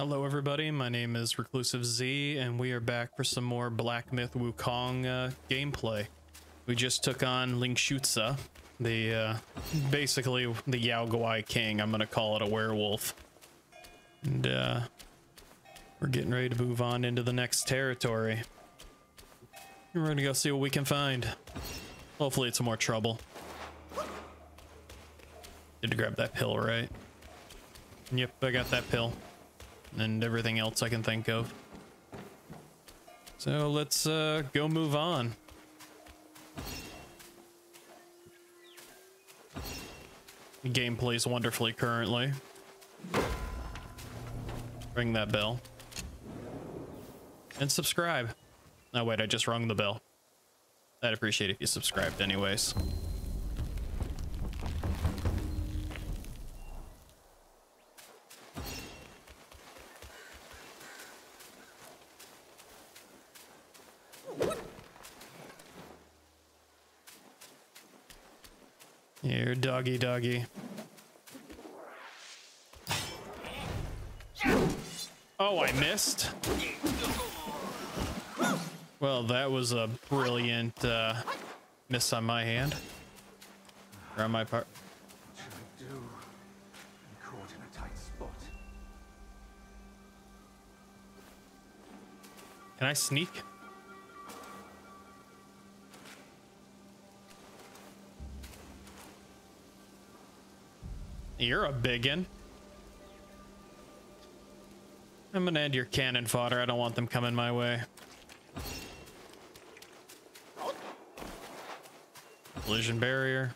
Hello everybody, my name is Reclusive Z, and we are back for some more Black Myth Wukong gameplay. We just took on Ling Shutza, the basically the Yao Guai king. I'm gonna call it a werewolf, and we're getting ready to move on into the next territory. We're gonna go see what we can find. Hopefully it's more trouble. Did to grab that pill, right? Yep, I got that pill. And everything else I can think of. So let's go move on. The game plays wonderfully currently. Ring that bell. And subscribe. Oh wait, I just rung the bell. I'd appreciate it if you subscribed anyways. Here, doggy, doggy. Oh, I missed. Well, that was a brilliant miss on my hand. Or on my part. What should I do? I'm caught in a tight spot. Can I sneak? You're a biggin. I'm gonna end your cannon fodder. I don't want them coming my way. Collision barrier.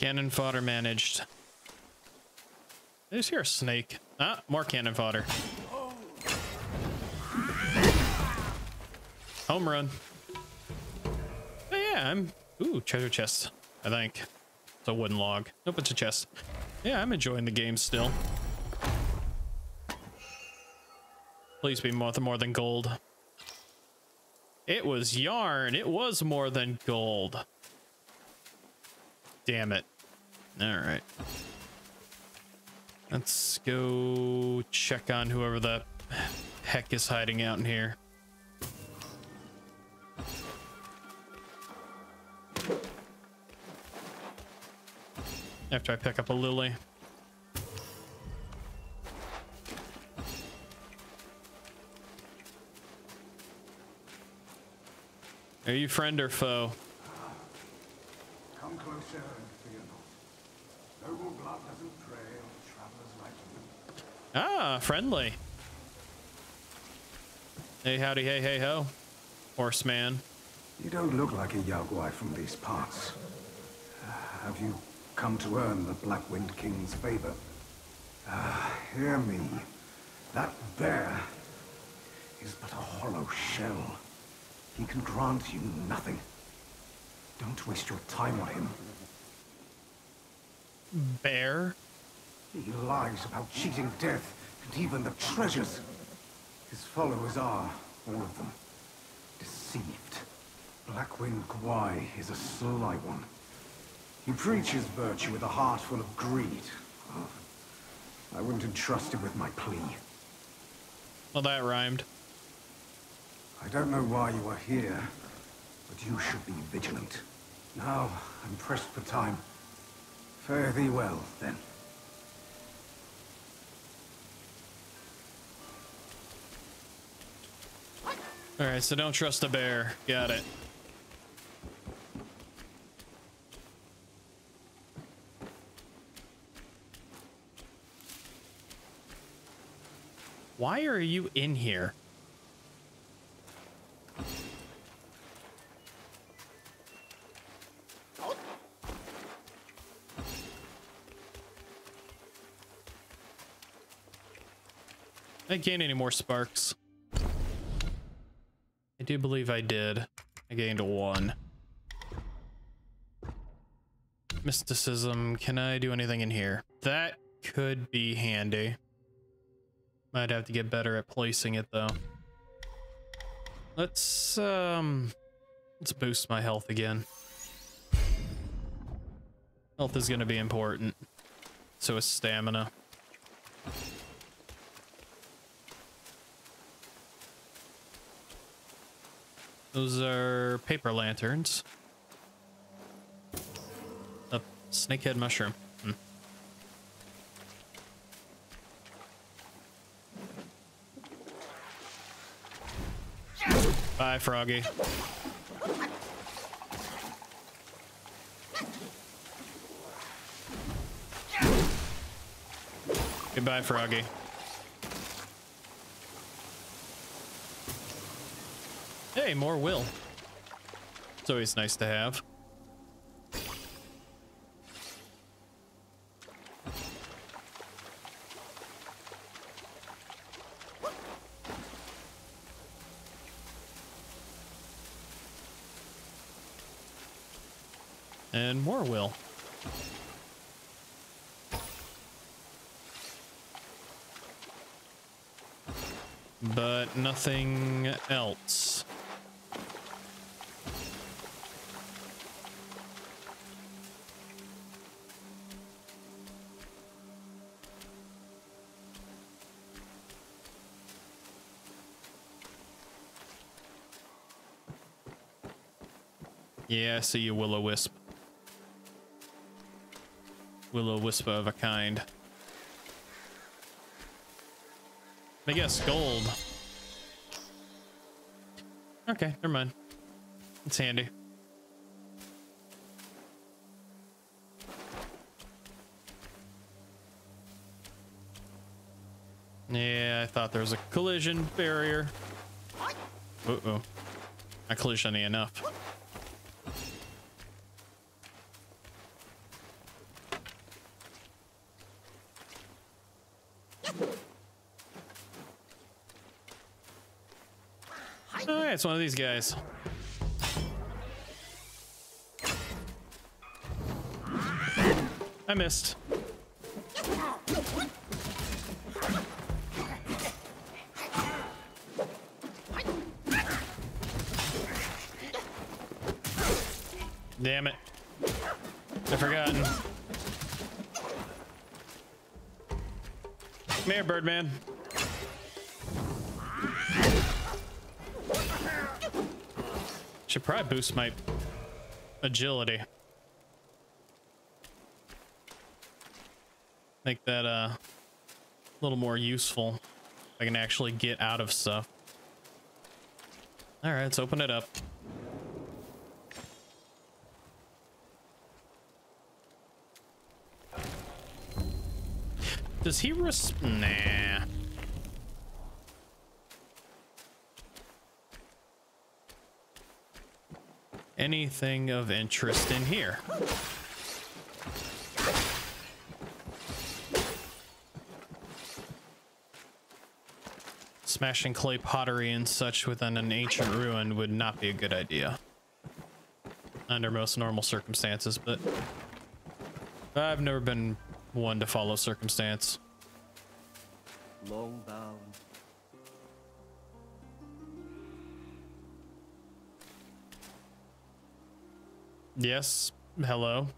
Cannon fodder managed. I just hear a snake. Ah, more cannon fodder. Home run. But yeah, ooh, treasure chest, I think. It's a wooden log. Nope, it's a chest. Yeah, I'm enjoying the game still. Please be more than gold. It was yarn. It was more than gold. Damn it. All right. Let's go check on whoever the heck is hiding out in here. After I pick up a lily. Are you friend or foe? Come closer and fear not. Noble blood doesn't pray on travelers like you. Ah, friendly. Hey, howdy, hey, hey, ho. Horseman. You don't look like a Yao Guai from these parts. Have you come to earn the Black Wind King's favor? Hear me. That bear is but a hollow shell. He can grant you nothing. Don't waste your time on him. Bear? He lies about cheating death and even the treasures. His followers are, all of them, deceived. Black Wind Guai is a sly one. He preaches virtue with a heart full of greed. Oh, I wouldn't entrust him with my plea. Well, that rhymed. I don't know why you are here, but you should be vigilant. Now, I'm pressed for time. Fare thee well, then. Alright, so don't trust the bear. Got it. Why are you in here? I didn't gain any more sparks. I do believe I did. I gained one. Mysticism. Can I do anything in here? That could be handy. Might have to get better at placing it though. Let's boost my health again. Health is going to be important. So is stamina. Those are paper lanterns. A snakehead mushroom. Bye, Froggy. Goodbye, Froggy. Hey, more will. It's always nice to have. And more will. But nothing else. Yeah, I see you, Will-O-Wisp. Will-O-Wisp of a kind. I guess gold. Okay, never mind. It's handy. Yeah, I thought there was a collision barrier. Uh-oh. Not collisioning enough. It's one of these guys. I missed. Damn it. I've forgotten. Come here, Birdman. Should probably boost my agility. Make that a little more useful. I can actually get out of stuff. All right, let's open it up. Does he nah. Anything of interest in here? Smashing clay pottery and such within an ancient ruin would not be a good idea under most normal circumstances, but I've never been one to follow circumstance. Long bound. Yes, hello.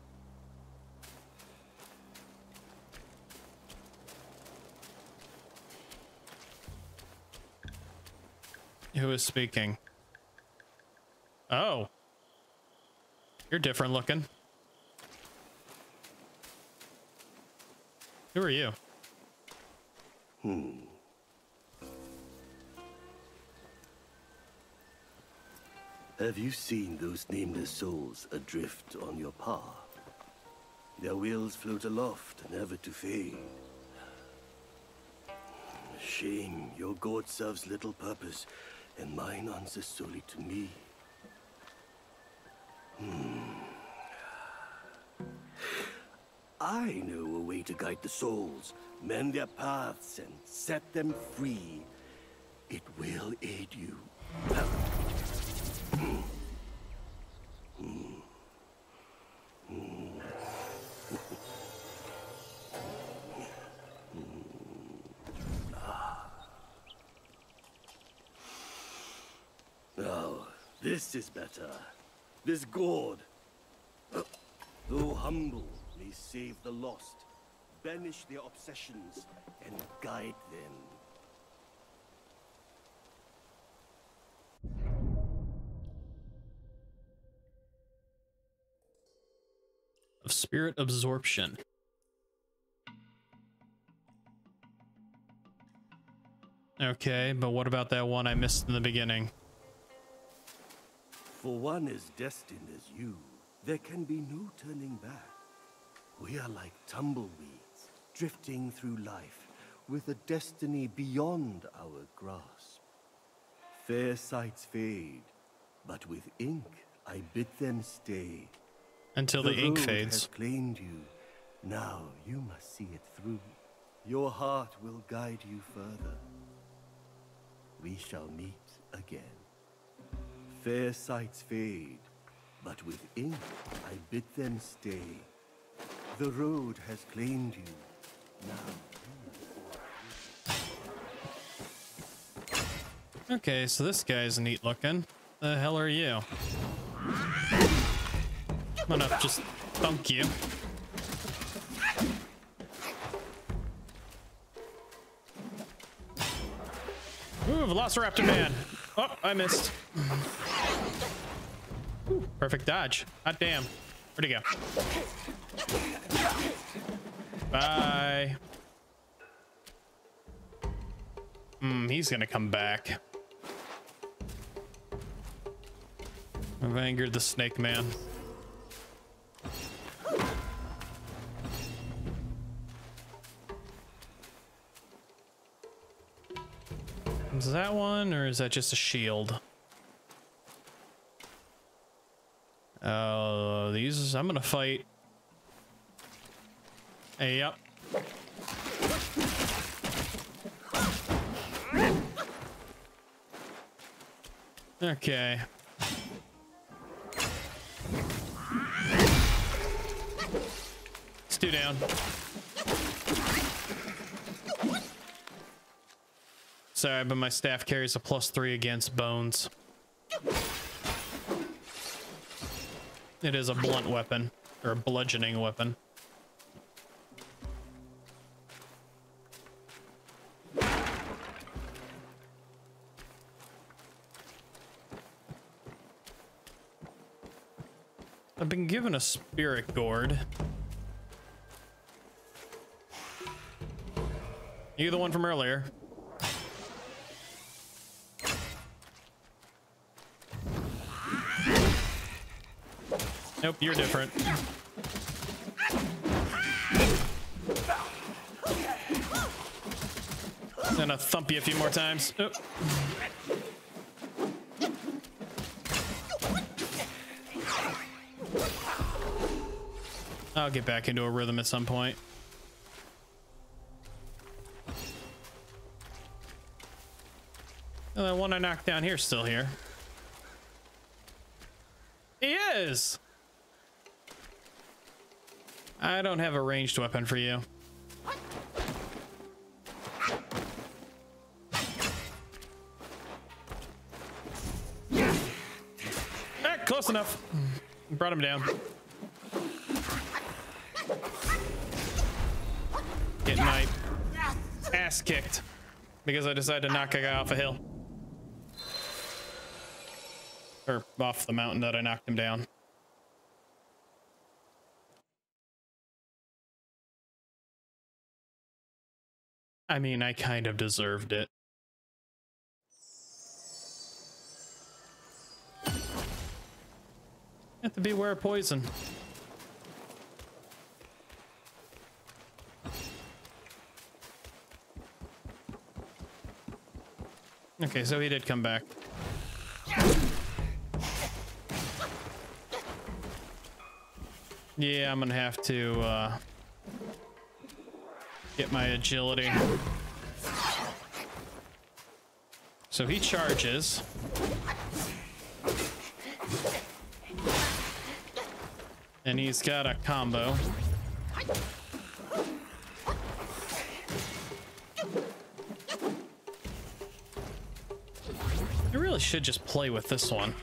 Who is speaking? Oh. You're different looking. Who are you? Have you seen those nameless souls adrift on your path? Their wills float aloft, never to fade. Shame, your god serves little purpose, and mine answers solely to me. I know a way to guide the souls, mend their paths, and set them free. It will aid you. This is better. This gourd, though humble, may save the lost, banish their obsessions, and guide them. Of spirit absorption. Okay, but what about that one I missed in the beginning? For one as destined as you, there can be no turning back. We are like tumbleweeds, drifting through life with a destiny beyond our grasp. Fair sights fade, but with ink I bid them stay. Until the ink fades. Has claimed you. Now you must see it through. Your heart will guide you further. We shall meet again. Fair sights fade, but with ink I bid them stay. The road has claimed you. Now. Okay, so this guy's neat looking. The hell are you? I'm gonna just thunk you. Ooh, Velociraptor man. Oh, I missed. Ooh, perfect dodge. God damn. Where'd he go? Bye. Hmm, he's gonna come back. I've angered the snake man. Is that one, or is that just a shield? These I'm gonna fight. Hey, yep. Okay. It's two down. Sorry, but my staff carries a +3 against bones. It is a blunt weapon, or a bludgeoning weapon. I've been given a spirit gourd. You the one from earlier. Nope, you're different. I'm gonna thump you a few more times. Oh. I'll get back into a rhythm at some point. Oh, that one I knocked down here is still here. He is! I don't have a ranged weapon for you. Ah, close enough. Brought him down. Getting my ass kicked because I decided to knock a guy off a hill. Or off the mountain that I knocked him down. I mean, I kind of deserved it. You have to beware of poison. Okay, so he did come back. Yeah, I'm gonna have to, get my agility. So he charges. And he's got a combo. I really should just play with this one.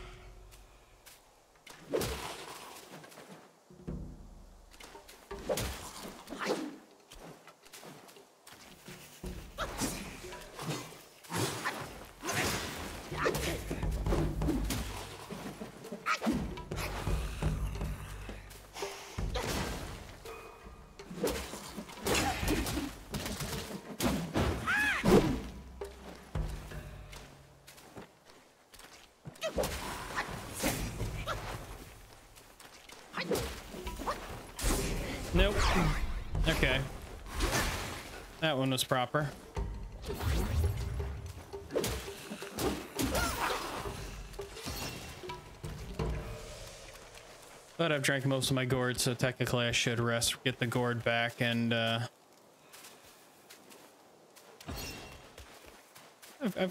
that one was proper. But I've drank most of my gourd, so technically I should rest, get the gourd back, and I've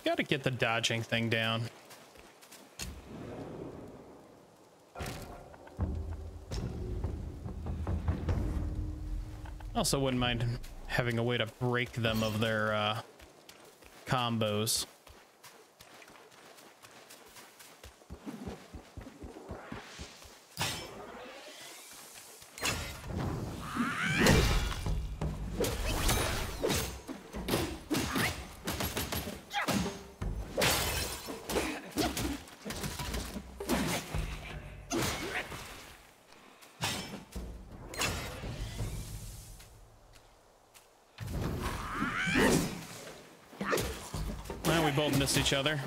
got to get the dodging thing down. Also wouldn't mind having a way to break them of their combos. Both missed each other.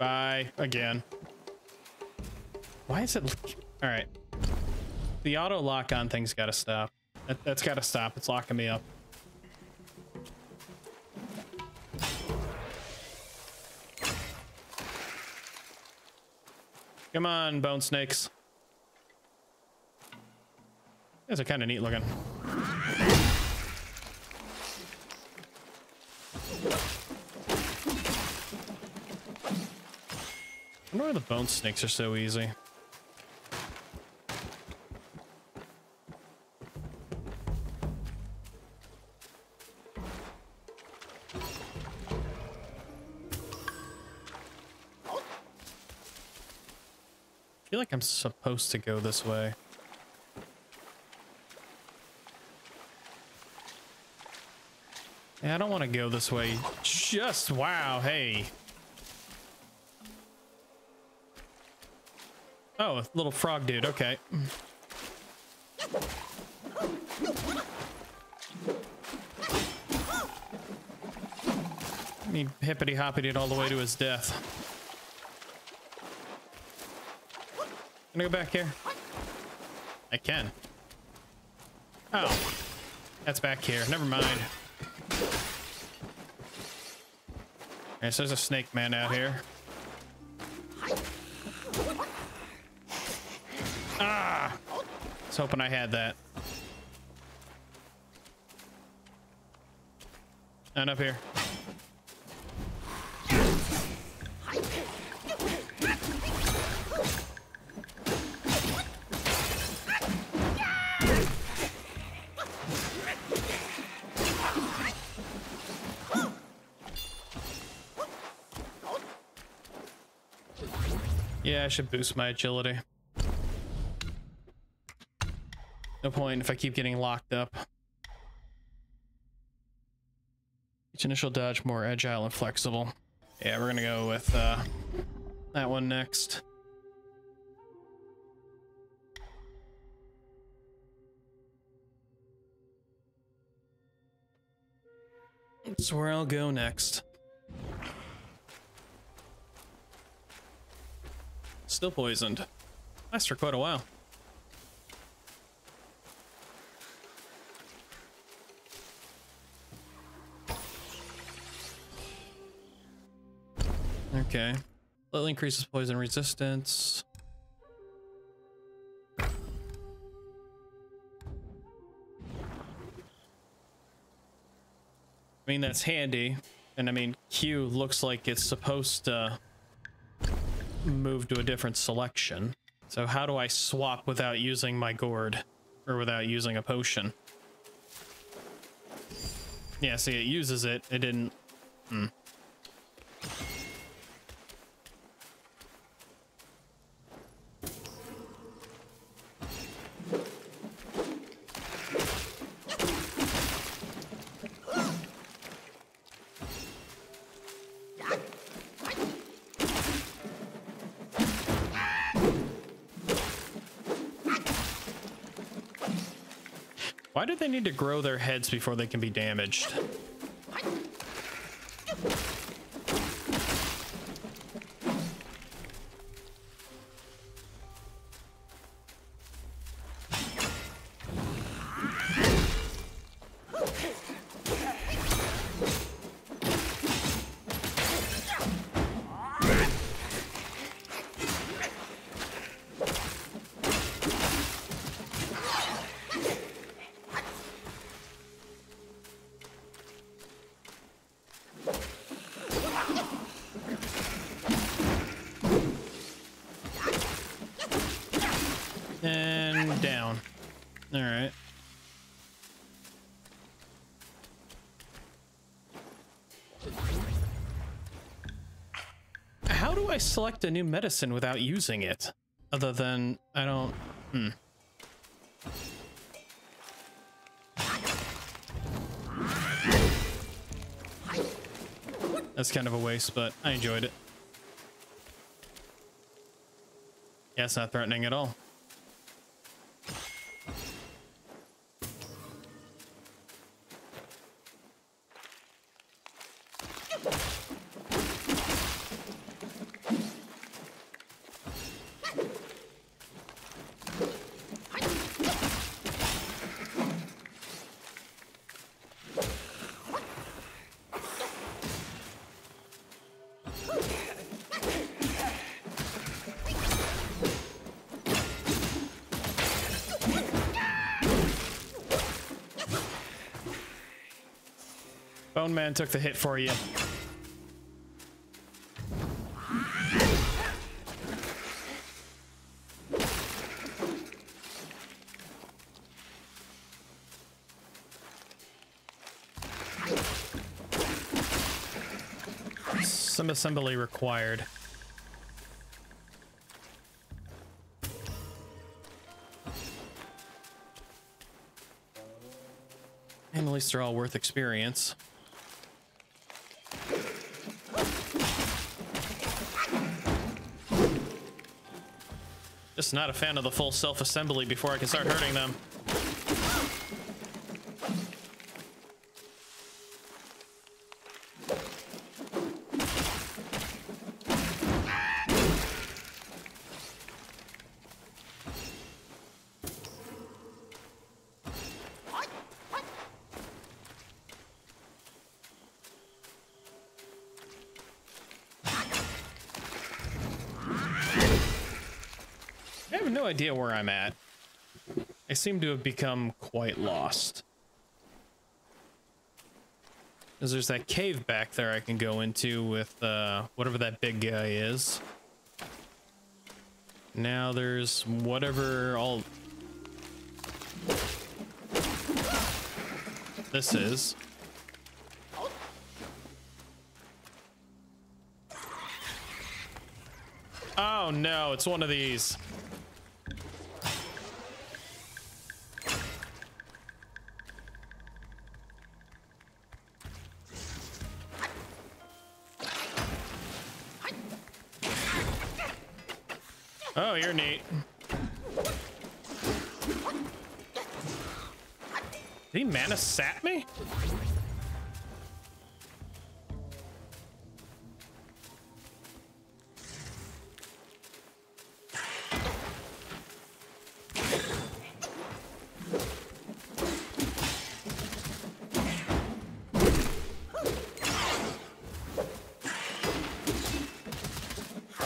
Bye again. Why is it? All right. The auto lock on thing's got to stop. That's got to stop. It's locking me up. Come on, bone snakes. These are kind of neat looking. I wonder why the bone snakes are so easy. I feel like I'm supposed to go this way. Yeah, I don't want to go this way. Just wow, hey. Oh, a little frog dude, okay. He hippity-hoppied it all the way to his death. Can I go back here? I can. Oh, that's back here. Never mind. Alright, so there's a snake man out here. Ah! I was hoping I had that. And up here. Yeah, I should boost my agility. No point if I keep getting locked up. Each initial dodge more agile and flexible. Yeah, we're gonna go with that one next. That's where I'll go next. Still poisoned. Lasts for quite a while. Okay. Slightly increases poison resistance. I mean, that's handy. And I mean, Q looks like it's supposed to move to a different selection. So how do I swap without using my gourd? Or without using a potion? Yeah, see, it uses it. It didn't... Hmm. Why do they need to grow their heads before they can be damaged? and down. All right. How do I select a new medicine without using it? Other than I don't. That's kind of a waste, but I enjoyed it. Yeah, it's not threatening at all. Man took the hit for you. Some assembly required. And at least they're all worth experience. Just not a fan of the full self-assembly before I can start hurting them. Idea where I'm at. I seem to have become quite lost. Because there's that cave back there I can go into with whatever that big guy is. Now there's whatever all this is. Oh no, it's one of these. You're neat. Did he mana sap me?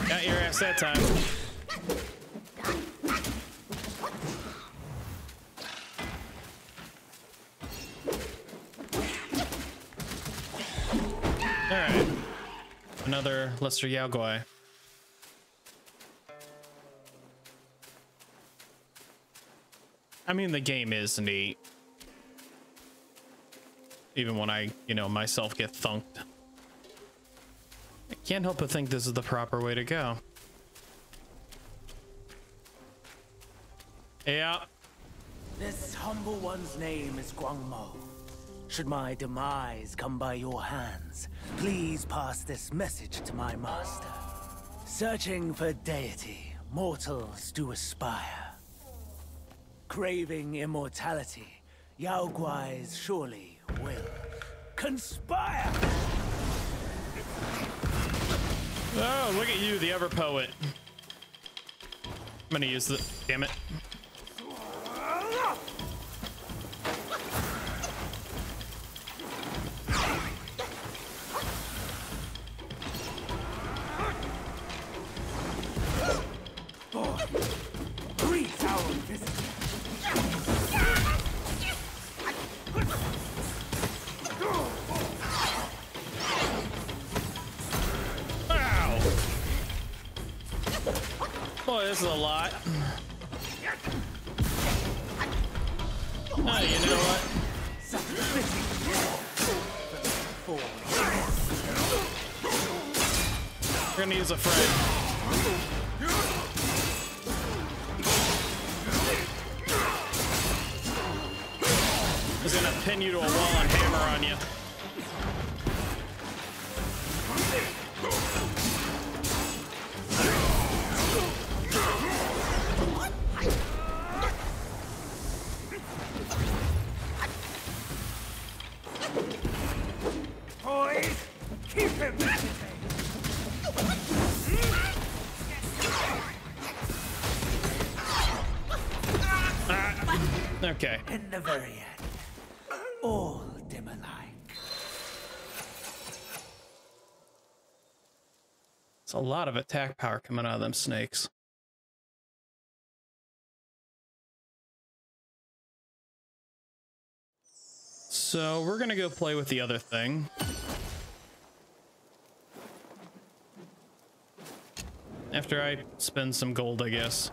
Got your ass that time. Another lesser Yao Guai. I mean, the game is neat. Even when I, you know, myself get thunked. I can't help but think this is the proper way to go. Yeah. This humble one's name is Guangmou. Should my demise come by your hands, please pass this message to my master. Searching for deity, mortals do aspire. Craving immortality, Yao Guai's surely will conspire. Oh, look at you, the ever poet. I'm gonna use the damn it. This is a lot. Oh, you know what? We're gonna use a friend. He's gonna pin you to a wall and hammer on you. Boys, keep him okay. In the very end. All dim alike. It's a lot of attack power coming out of them snakes. So we're gonna go play with the other thing. After I spend some gold, I guess.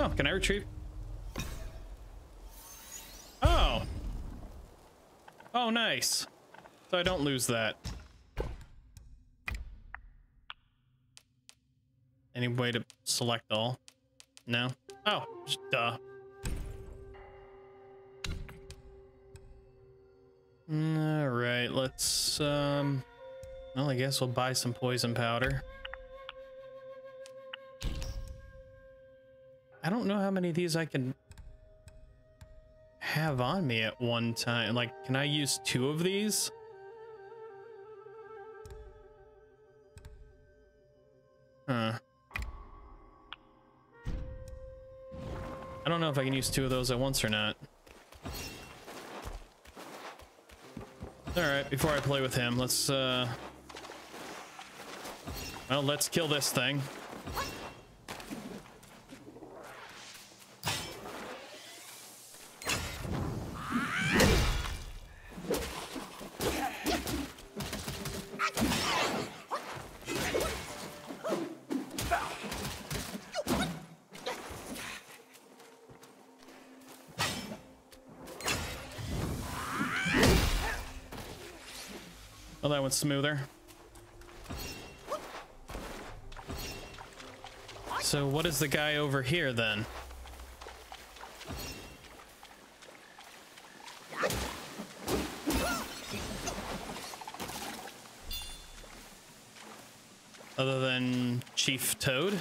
Oh, can I retrieve? Oh. Oh, nice. So I don't lose that. Any way to select all? No? Oh, just duh. Alright, let's, well, I guess we'll buy some poison powder. I don't know how many of these I can have on me at one time. Like, can I use two of these? Huh. I don't know if I can use two of those at once or not. Alright, before I play with him, let's well, let's kill this thing. Oh, that one's smoother. So what is the guy over here then? Other than Chief Toad?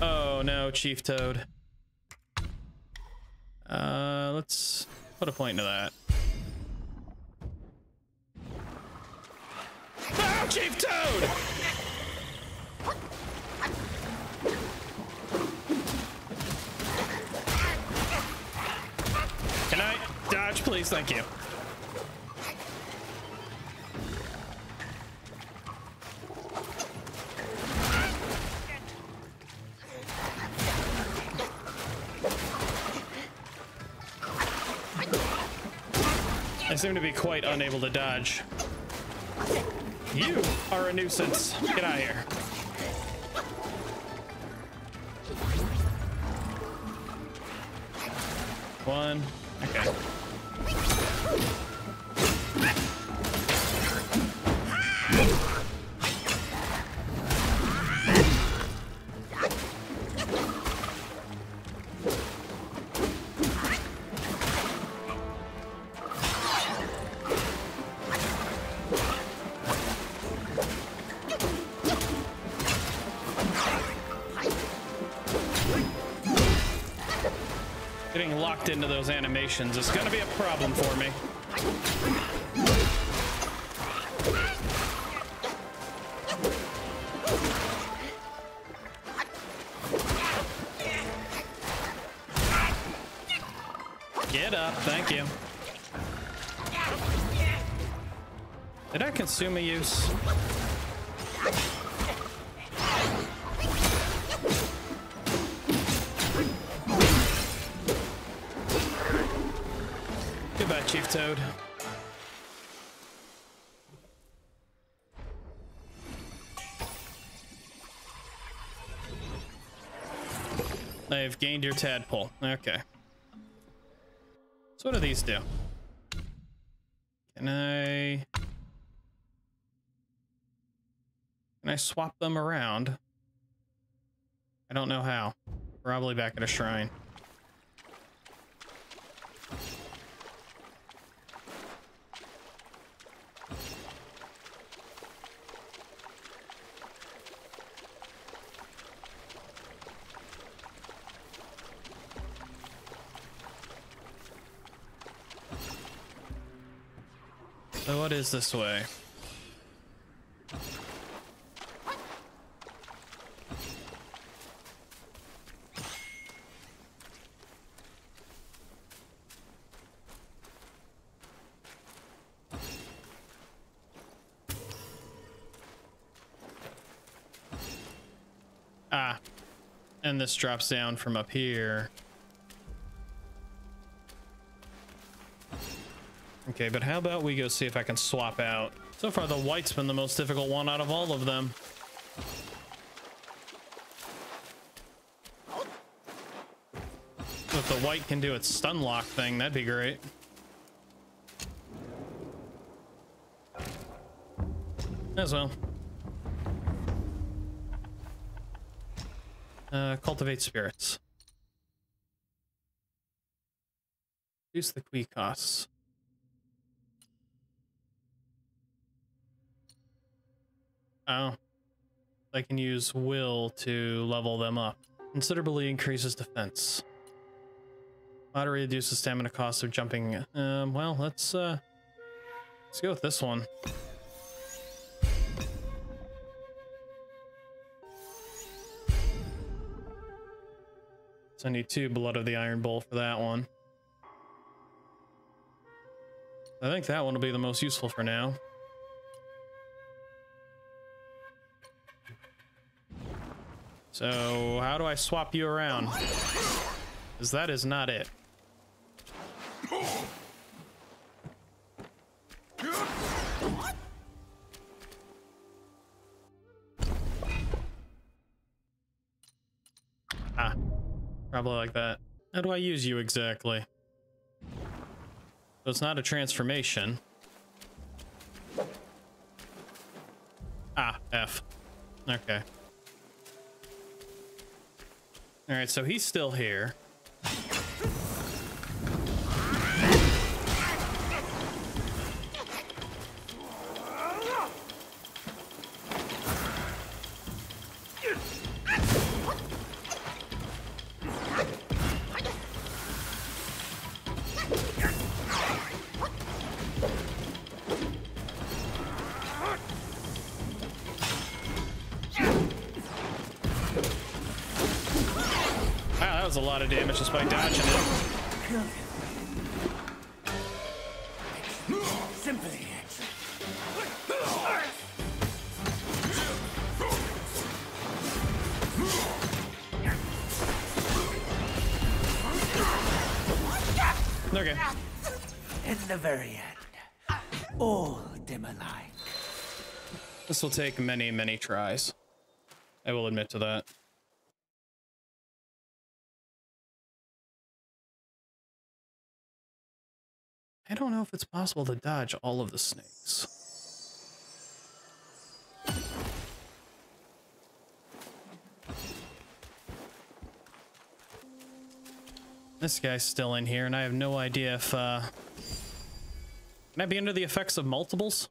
Oh no, Chief Toad. Let's put a point to that. Oh, Chief Toad! Can I dodge, please? Thank you. Seem to be quite unable to dodge. You are a nuisance. Get out of here. One. Okay. Into those animations, it's gonna be a problem for me. Get up, thank you. Did I consume a use? Chief Toad. I have gained your tadpole. Okay. So what do these do? Can I swap them around? I don't know how. Probably back at a shrine. So what is this way? Ah, and this drops down from up here. Okay, but how about we go see if I can swap out? So far, the white's been the most difficult one out of all of them. So if the white can do its stun lock thing, that'd be great. As well. Cultivate spirits. Reduce the Qui costs. Oh, I can use will to level them up. Considerably increases defense. Moderately reduces stamina cost of jumping. Well, let's go with this one. So I need 2 blood of the iron bowl for that one. I think that one will be the most useful for now. So how do I swap you around? Because that is not it. Ah, probably like that. How do I use you exactly? So it's not a transformation. Ah, F. Okay. All right, so he's still here. A lot of damage just by dodging it. Simply. Okay. In the very end, all dim alike. This will take many, many tries. I will admit to that. I don't know if it's possible to dodge all of the snakes. This guy's still in here, and I have no idea if, can I be under the effects of multiples?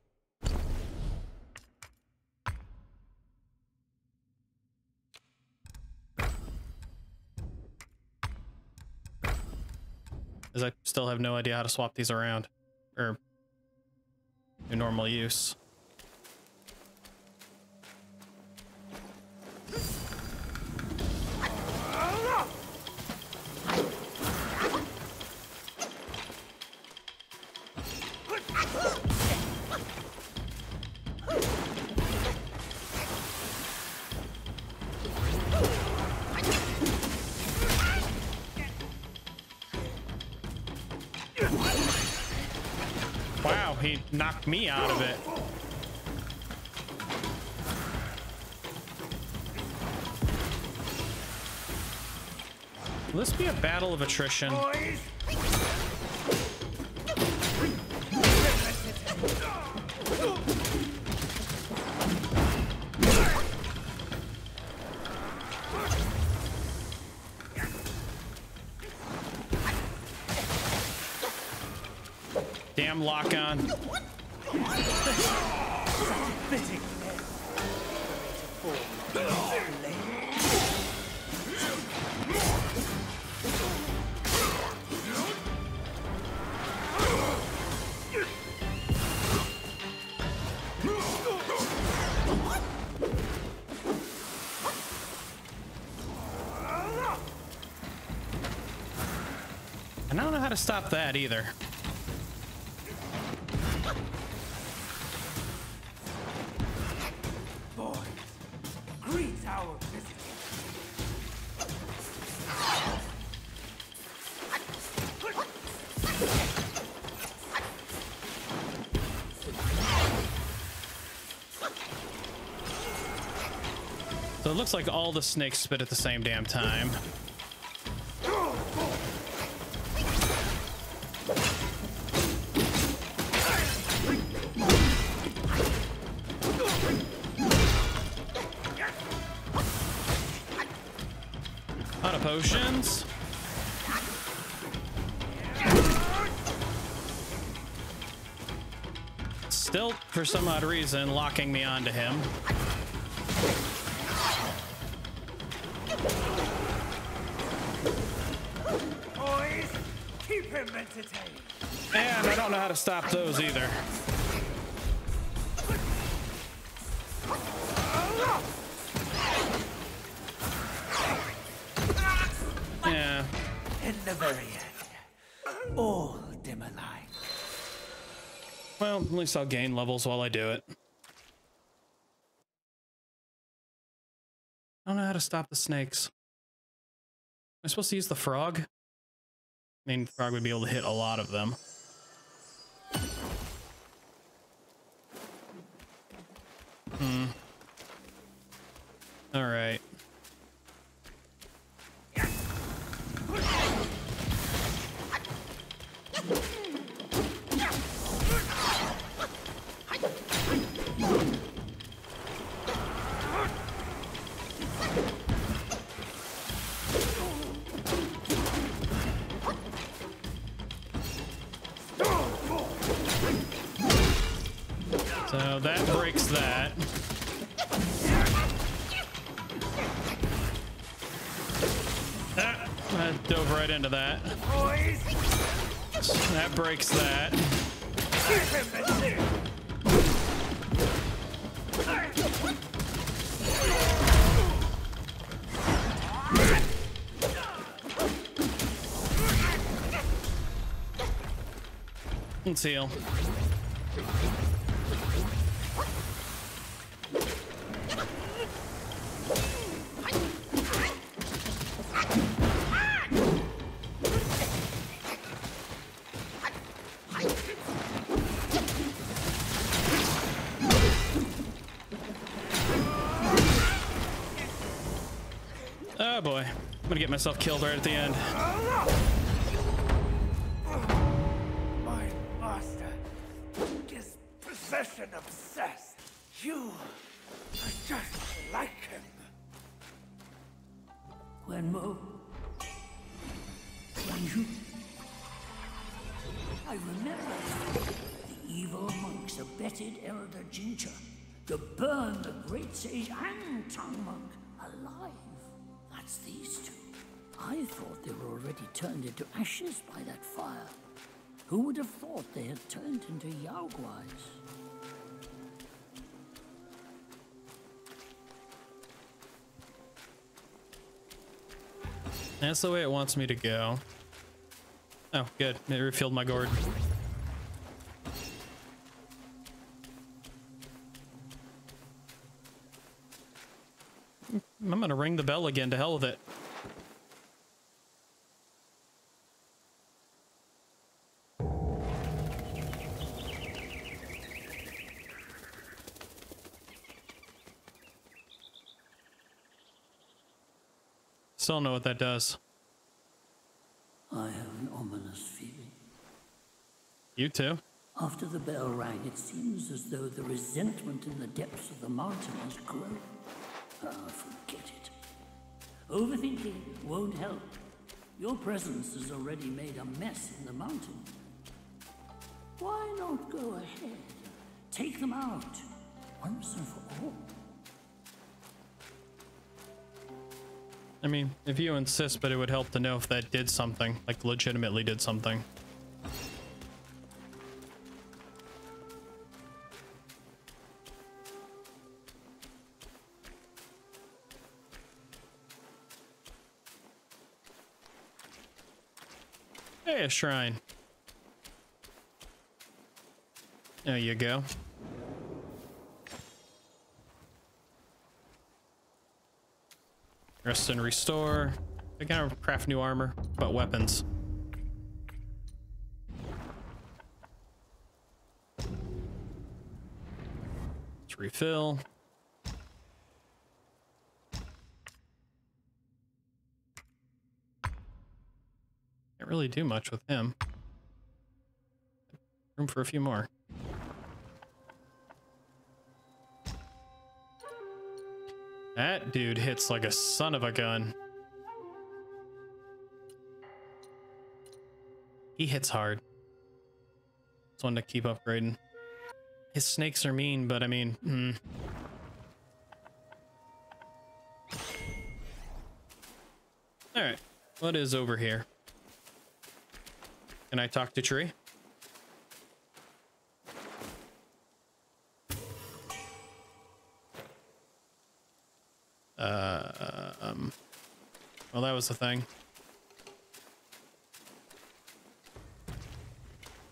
I still have no idea how to swap these around or do normal use. He knocked me out of it. Will this be a battle of attrition? Boys. Damn lock on. And I don't know how to stop that either. So it looks like all the snakes spit at the same damn time. Out of potions. Still, for some odd reason, locking me onto him. And I don't know how to stop those either. Yeah. In the very end, all dim alive. Well, at least I'll gain levels while I do it. I don't know how to stop the snakes. Am I supposed to use the frog? I mean, frog would be able to hit a lot of them. Hmm. All right. So that breaks that. Ah, I dove right into that. That breaks that. Let's heal. Oh boy, I'm gonna get myself killed right at the end. My master is possession obsessed. You are just like him. Guanmou, Guanyin. I remember the evil monks abetted Elder Jincha to burn the great sage and Tang monk alive. These two. I thought they were already turned into ashes by that fire. Who would have thought they had turned into Yao Guais? That's the way it wants me to go. Oh, good. It refilled my gourd. I'm gonna ring the bell again, to hell with it. Still don't know what that does. I have an ominous feeling. You too? After the bell rang, it seems as though the resentment in the depths of the mountain has grown. Ah, forget it. Overthinking won't help. Your presence has already made a mess in the mountain. Why not go ahead? Take them out, once and for all. I mean, if you insist, but it would help to know if that did something, like legitimately did something. Hey, a shrine. There you go. Rest and restore. I gotta craft new armor, but weapons. Let's refill. Can't really do much with him. Room for a few more. That dude hits like a son of a gun. He hits hard. Just wanted to keep upgrading. His snakes are mean, but I mean, All right, what is over here? Can I talk to tree? Well, that was the thing.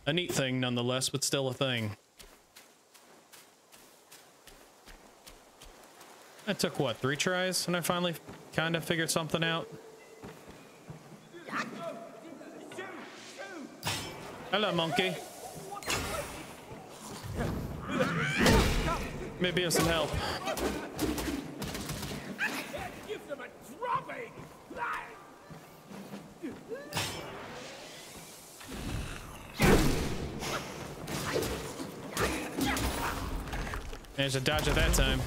A neat thing, nonetheless, but still a thing. That took, what, 3 tries? And I finally kind of figured something out. Hello, monkey. Maybe have some help. Managed to dodge at that time.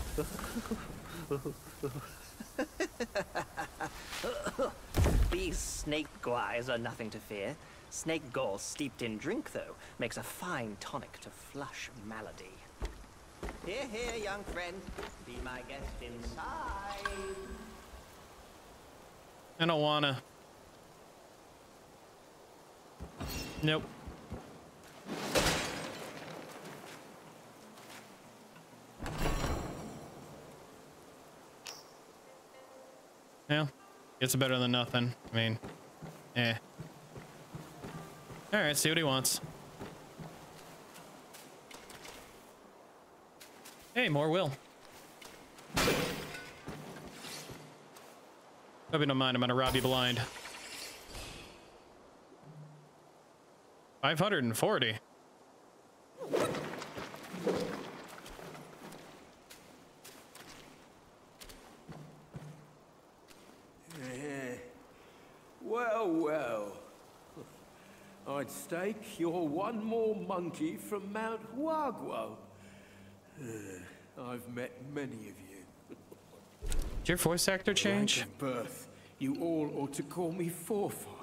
These snake guais are nothing to fear. Snake gall steeped in drink, though, makes a fine tonic to flush malady. Here, here, young friend. Be my guest inside. I don't wanna. Nope. Well, it's better than nothing. I mean, eh. All right, see what he wants. Hey, more will. Hope you don't mind. I'm gonna rob you blind. 540. I'd stake you're one more monkey from Mount Huaguo. I've met many of you. Did your voice actor change? At birth, you all ought to call me forefather.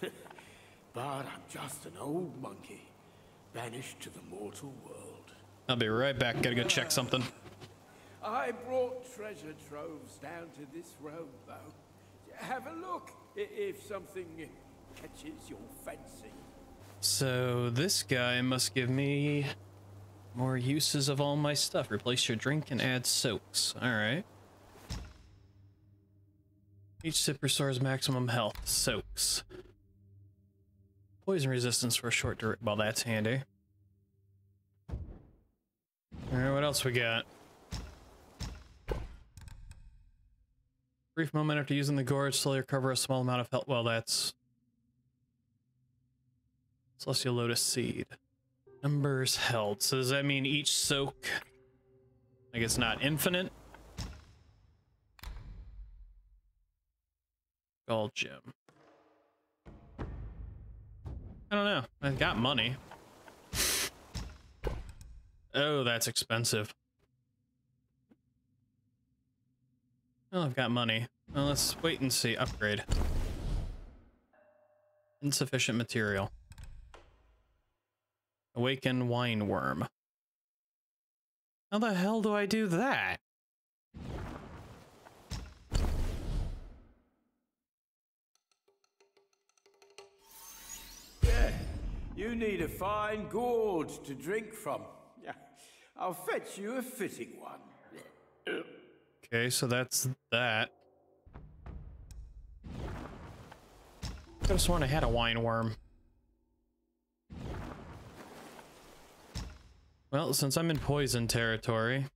But I'm just an old monkey, banished to the mortal world. I'll be right back. Gotta go check something. I brought treasure troves down to this road, though. Have a look if something catches your fancy. So this guy must give me more uses of all my stuff. Replace your drink and add soaks. All right. Each sip restores maximum health. Soaks. Poison resistance for a short duration. Well, that's handy. All right, what else we got? Brief moment after using the gorge, slowly recover a small amount of health. Well, that's Celestial Lotus Seed. Numbers held. So does that mean each soak, like, it's not infinite? Gall Gem. I don't know. I've got money. Oh, that's expensive. Well, I've got money. Well, let's wait and see. Upgrade. Insufficient material. Awaken wine worm. How the hell do I do that? Yeah, you need a fine gourd to drink from. Yeah, I'll fetch you a fitting one. Okay, so that's that. I could have sworn I had a wine worm. Well, since I'm in poison territory,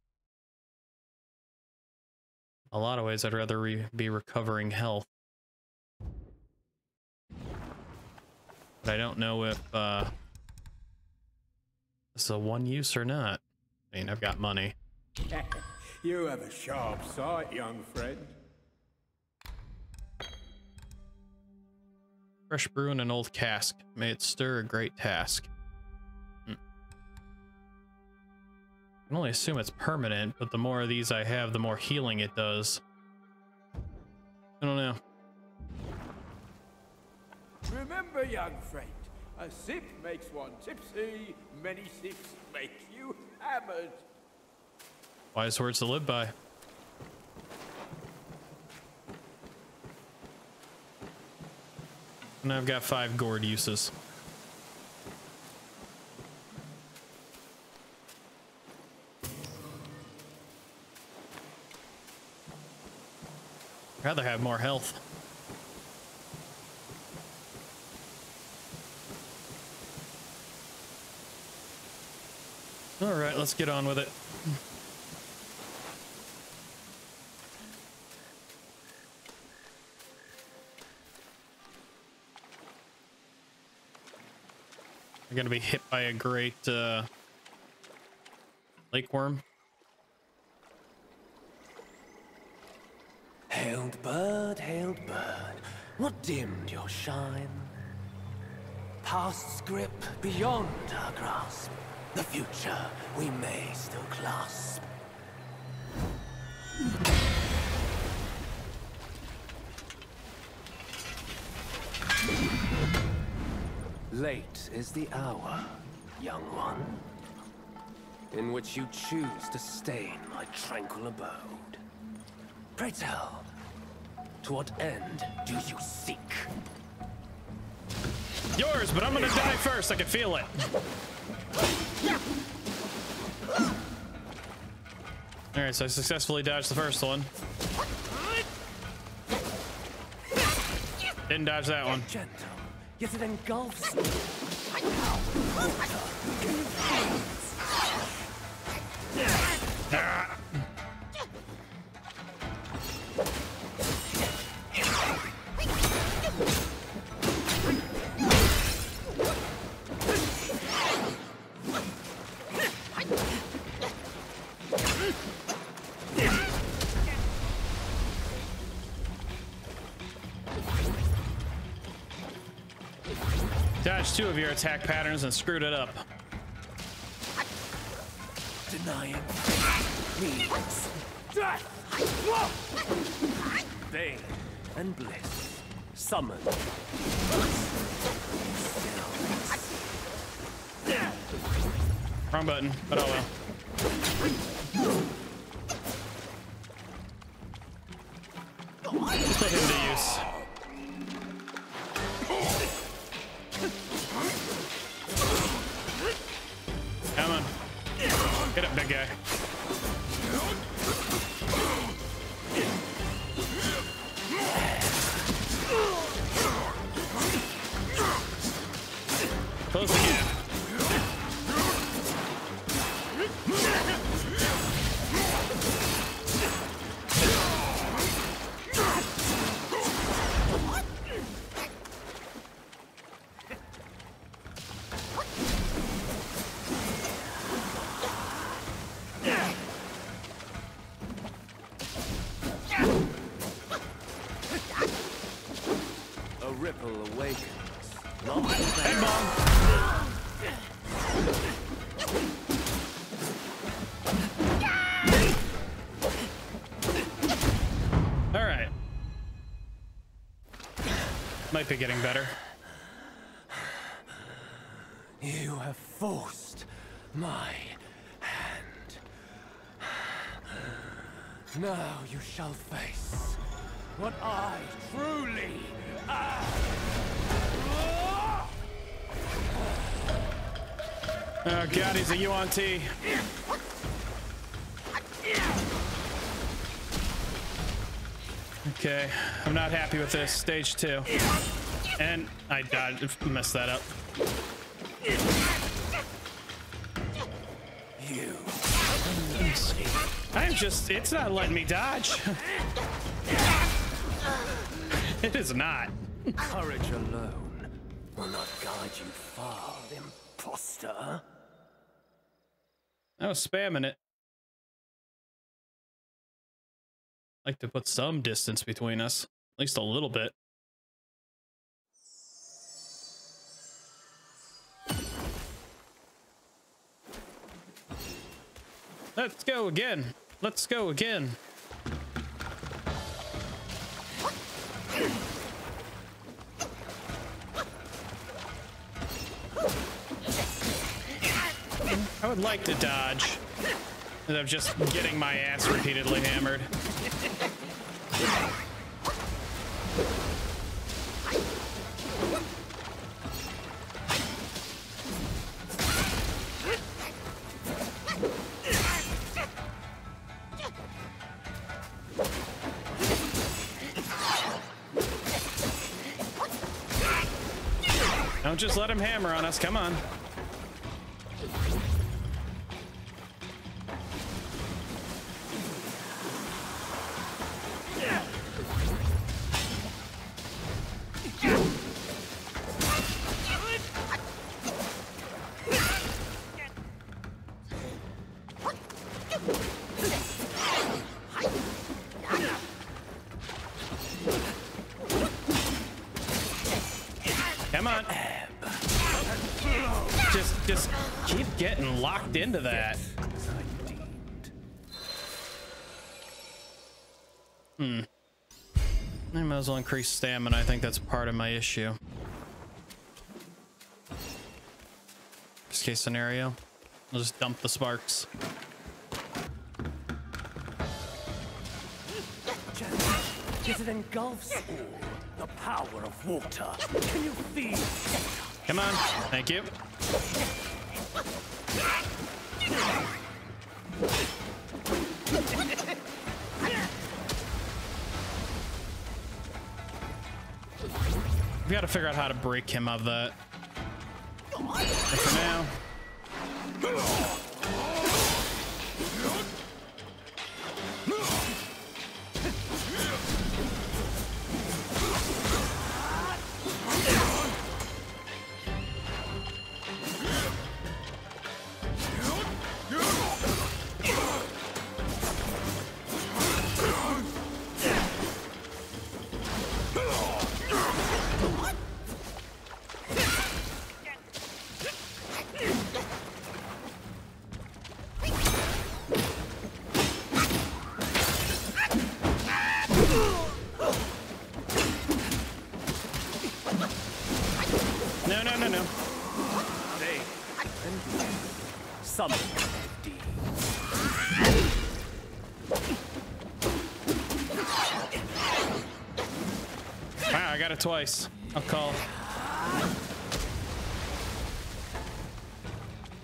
a lot of ways I'd rather be recovering health. But I don't know if this is a one use or not. I mean, I've got money. You have a sharp sight, young friend. Fresh brew in an old cask. May it stir a great task. Hmm. I can only assume it's permanent, but the more of these I have, the more healing it does. I don't know. Remember, young friend, a sip makes one tipsy, many sips make you hammered. Wise words to live by. And I've got 5 gourd uses. I'd rather have more health. All right, let's get on with it. We're gonna be hit by a great lake worm. Hailed bird, what dimmed your shine? Past's grip beyond our grasp, the future we may still clasp. Late is the hour, young one, in which you choose to stain my tranquil abode. Pray tell, to what end do you seek? Yours, but I'm gonna die first, I can feel it. Alright, so I successfully dodged the first one. Didn't dodge that one. Yet it engulfs me. Two of your attack patterns and screwed it up. Denying. Bane and bliss. Summon. Wrong button, but oh well. Put him to use. Get up, big guy. Close the gap. Head bomb. All right. Might be getting better. You have forced my hand. Now you shall face what I truly am. Oh god, he's a Yuan T. Okay, I'm not happy with this. Stage 2. And I dodged, messed that up. You. I'm just, it's not letting me dodge. It is not. Courage alone will not guide you far, imposter. I was spamming it. I like to put some distance between us, at least a little bit. Let's go again. Let's go again. I would like to dodge, and I'm just getting my ass repeatedly hammered. Don't just let him hammer on us, come on. Into that. I might as well increase stamina. I think that's part of my issue. Worst case scenario, I'll just dump the sparks. Does it engulfs all the power of water? Can you feel? Come on. Thank you. We gotta figure out how to break him of that. But for now, twice. I'll call.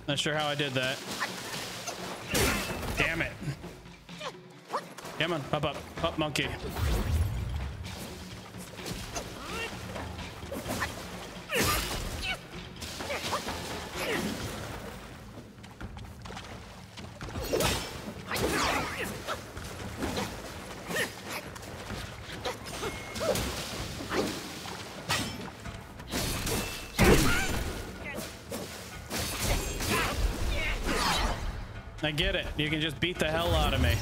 Not sure how I did that. Damn it. Come on, pop up. Up, monkey. I get it. You can just beat the hell out of me.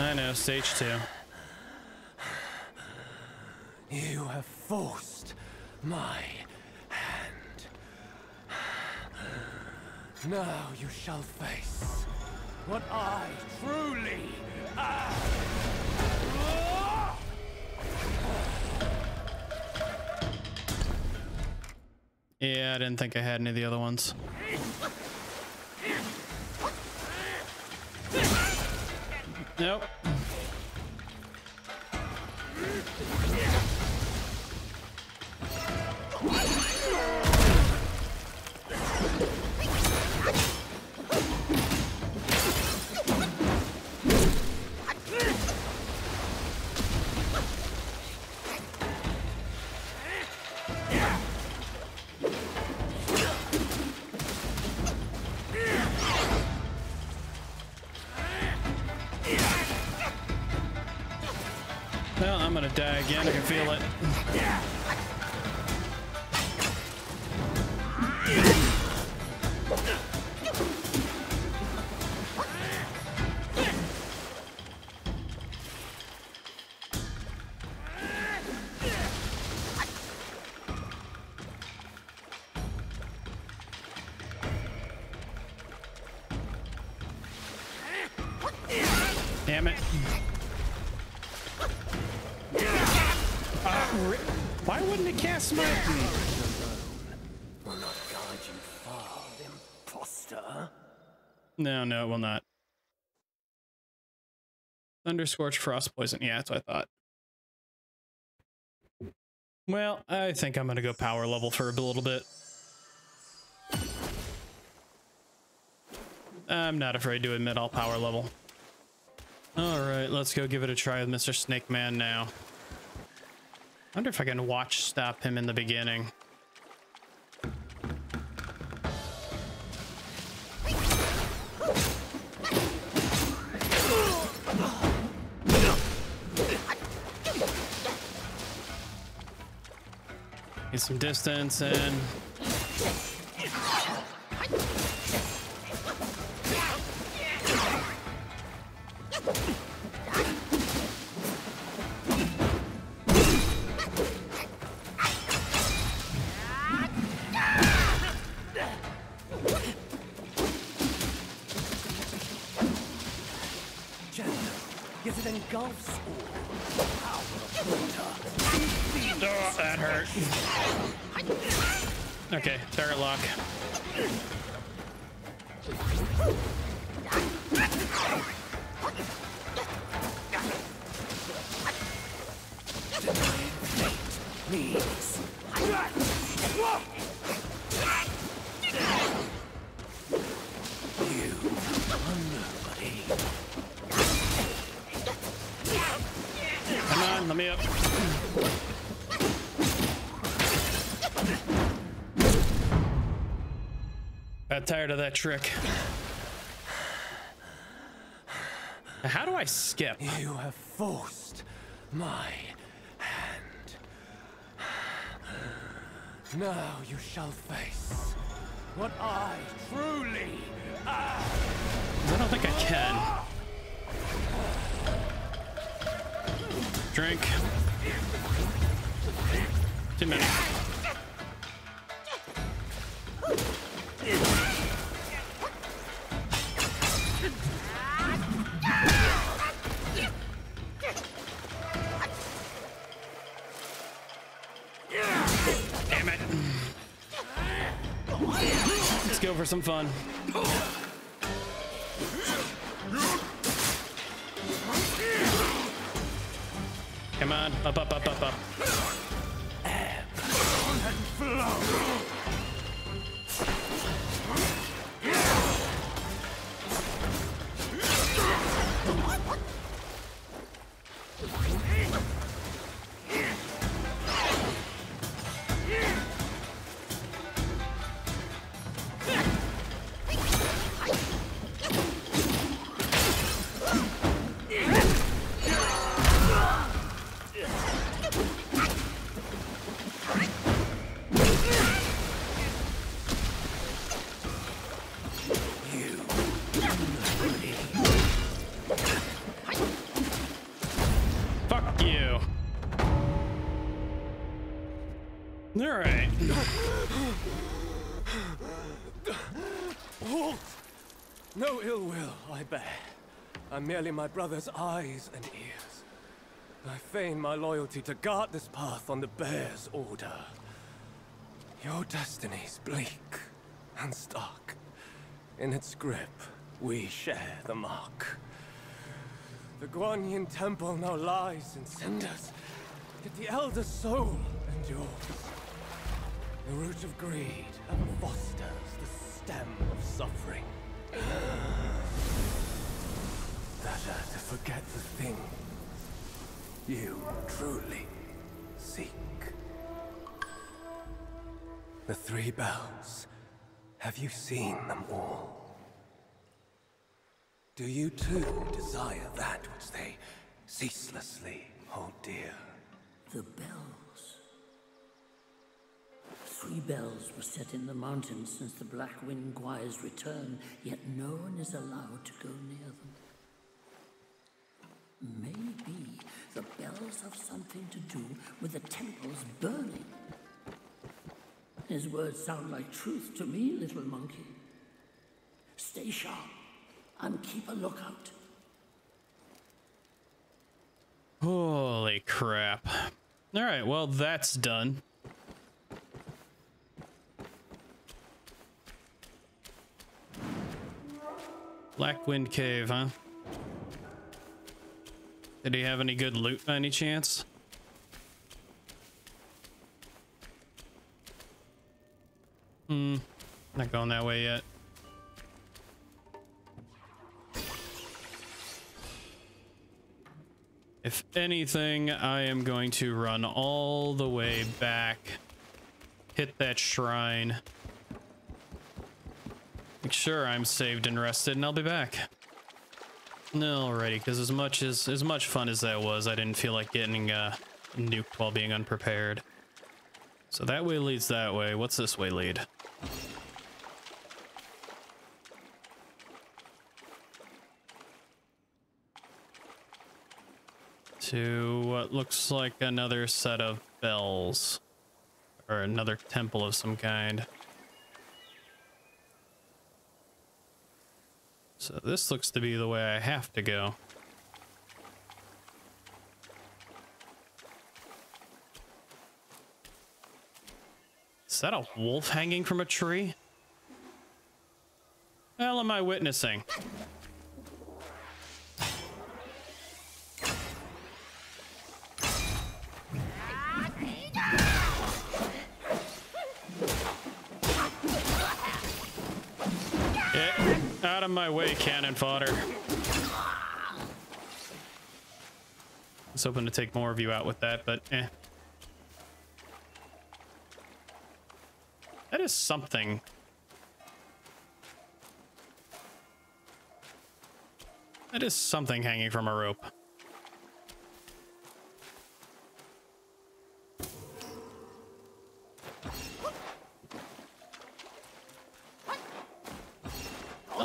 I know, stage 2. You have forced my hand. Now you shall face what I truly am. Yeah, I didn't think I had any of the other ones. Nope. Die again, I can feel it. Damn it. Why wouldn't it cast my will not guide you far, imposter. No, it will not. Thunderscorch, frost poison. Yeah, that's what I thought. Well, I think I'm gonna go power level for a little bit. I'm not afraid to admit I'll power level. Alright, let's go give it a try with Mr. Snake Man now. I wonder if I can watch stop him in the beginning. Get some distance in. Okay, target lock. Come on, let me up. I'm tired of that trick. Now, how do I skip? You have forced my hand. Now you shall face what I truly am. I don't think I can. Drink. Too many. Damn it. Let's go for some fun. Come on, up. Ebb and flow. Alright. Halt! No ill will, I bear. I'm merely my brother's eyes and ears. I feign my loyalty to guard this path on the bear's order. Your destiny's bleak and stark. In its grip, we share the mark. The Guanyin Temple now lies in cinders, yet the Elder Soul endures. The root of greed fosters the stem of suffering. Better to forget the thing you truly seek. The three bells, have you seen them all? Do you too desire that which they ceaselessly hold dear? The bells. Three bells were set in the mountains since the Black Wind Guai's return, yet no one is allowed to go near them. Maybe the bells have something to do with the temples burning. His words sound like truth to me, little monkey. Stay sharp. And keep a lookout. Holy crap. Alright, well, that's done. Black Wind Cave, huh? Did he have any good loot by any chance? Not going that way yet. If anything, I am going to run all the way back, hit that shrine, make sure I'm saved and rested, and I'll be back. Alrighty, because as much fun as that was, I didn't feel like getting nuked while being unprepared. So that way leads that way. What's this way lead? To what looks like another set of bells, or another temple of some kind. So this looks to be the way I have to go. Is that a wolf hanging from a tree? What the hell am I witnessing? Out of my way, cannon fodder. I was hoping to take more of you out with that, but eh. That is something. That is something hanging from a rope.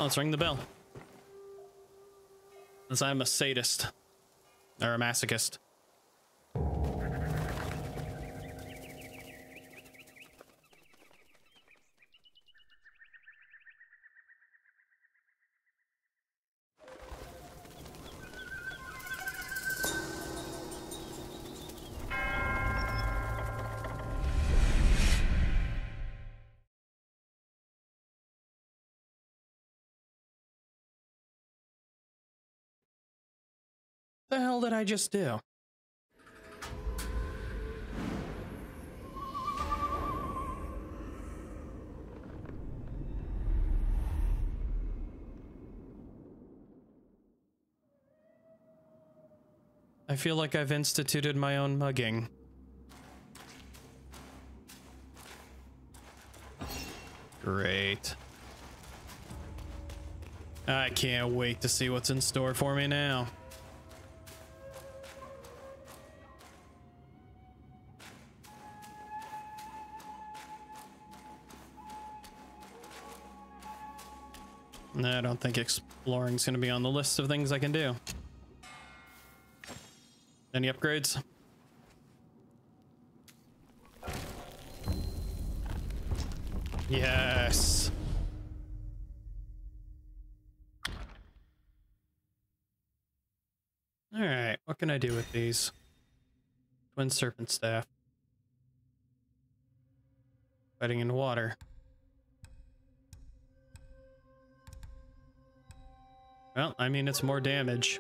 Let's ring the bell. Since I'm a sadist. Or a masochist. What the hell did I just do? I feel like I've instituted my own mugging. Great. I can't wait to see what's in store for me now. I don't think exploring is going to be on the list of things I can do. Any upgrades? Yes. All right, what can I do with these? Twin serpent staff. Fighting in water. Well, I mean, it's more damage.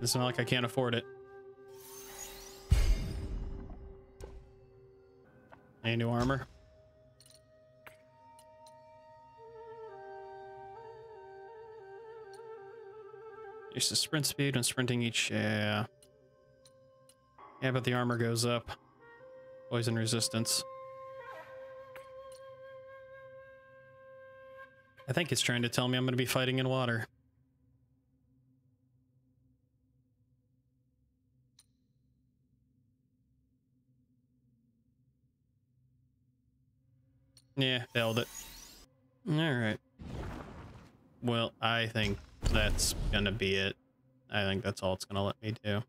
It's not like I can't afford it. Any new armor? Use the sprint speed when sprinting each. Yeah. Yeah, but the armor goes up. Poison resistance. I think it's trying to tell me I'm going to be fighting in water. Yeah, failed it. Alright. Well, I think that's gonna be it. I think that's all it's gonna let me do.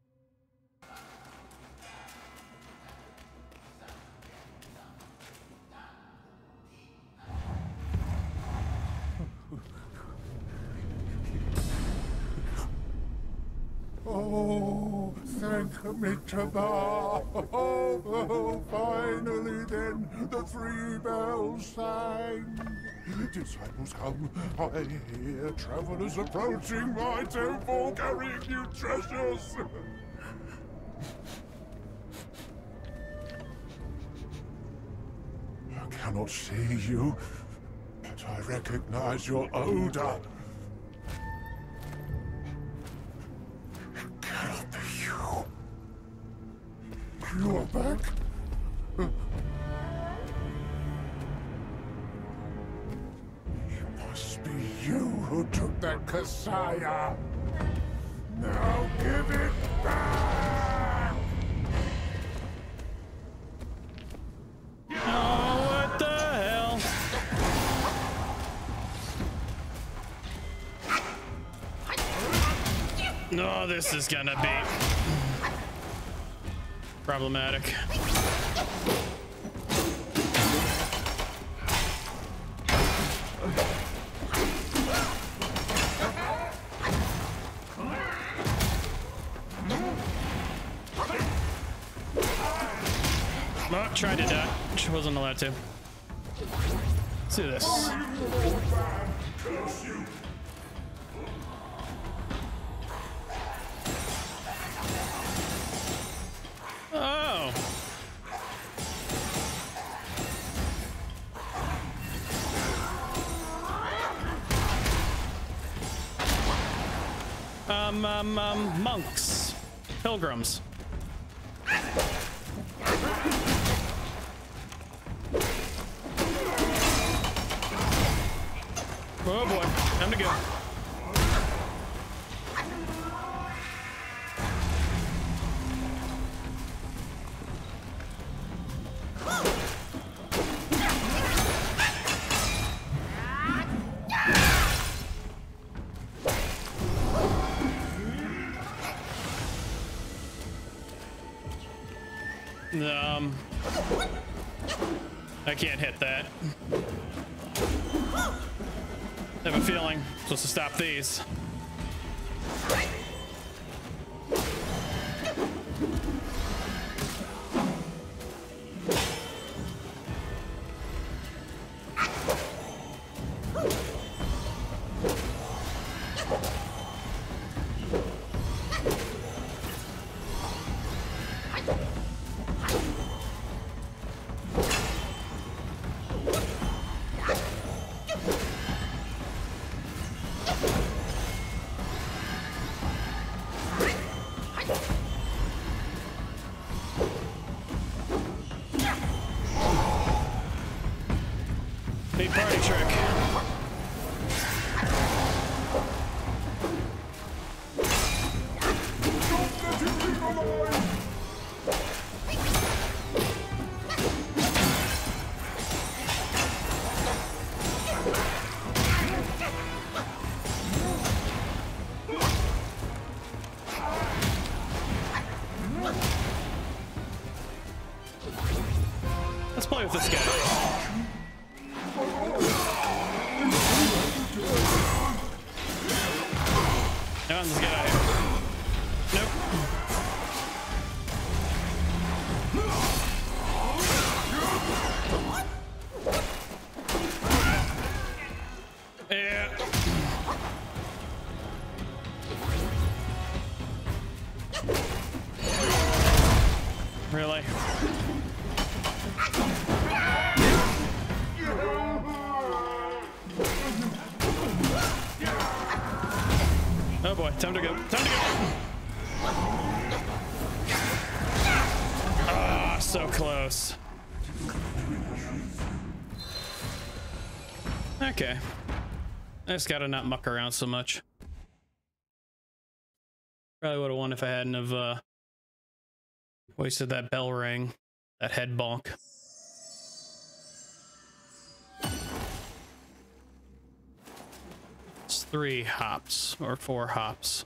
Oh, thank Mitraba! Oh, finally then, the three bells sang. Disciples come, I hear travelers approaching my temple carrying new treasures. I cannot see you, but I recognize your odor. You are back? You must be you who took that Kasaya. Now give it back! Oh, what the hell? No, oh, this is gonna be... problematic. Well, tried to dodge, wasn't allowed to. Let's do this. Monks. Pilgrims. Oh boy, time to go. I can't hit that. I have a feeling I'm supposed to stop these. to scatter. Come on, let's get out of here. Nope. Yeah. Really? Oh boy, time to go. Time to go. Ah, so close. Okay. I just gotta not muck around so much. Probably would have won if I hadn't have wasted that bell ring, that head bonk. Three hops or four hops.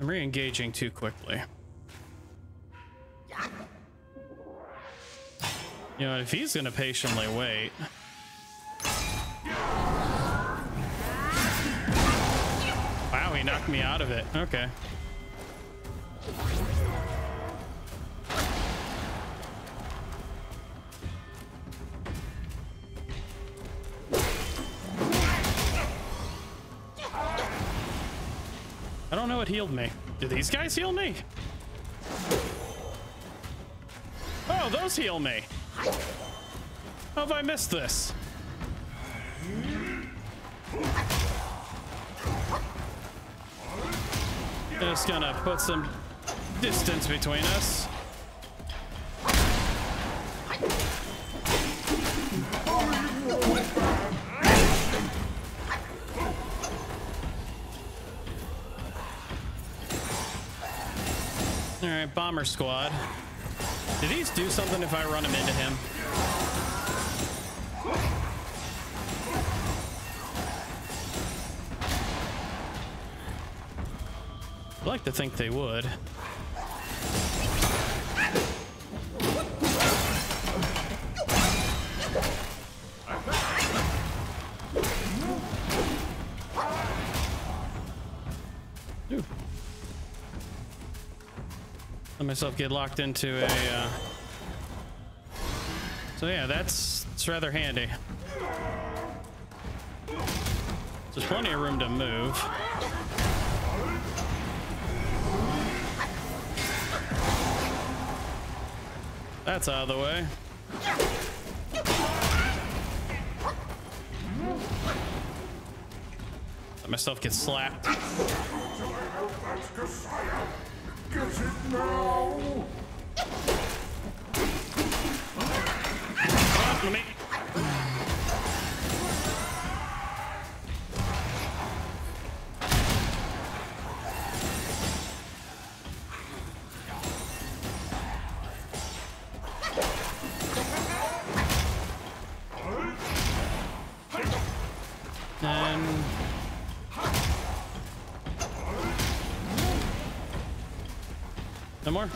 I'm re-engaging too quickly. You know, if he's gonna patiently wait. Wow, he knocked me out of it. Okay. I don't know what healed me. Do these guys heal me? Oh, those heal me. How have I missed this? Just gonna put some distance between us. Alright, bomber squad. Did these do something if I run him into him? I'd like to think they would. Myself get locked into a so yeah, it's rather handy. There's plenty of room to move. That's out of the way. Let myself get slapped. Gets it now. Oh, let me. More.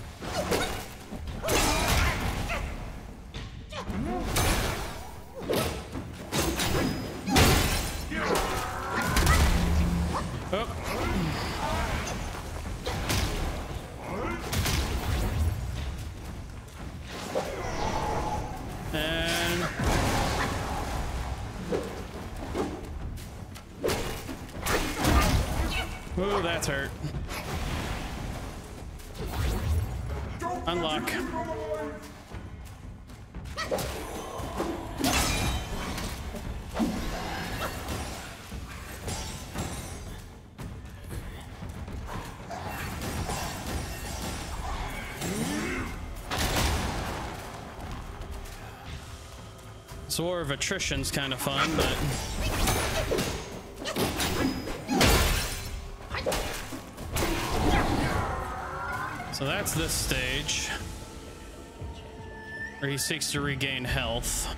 This war of attrition's kind of fun, but so that's this stage where he seeks to regain health.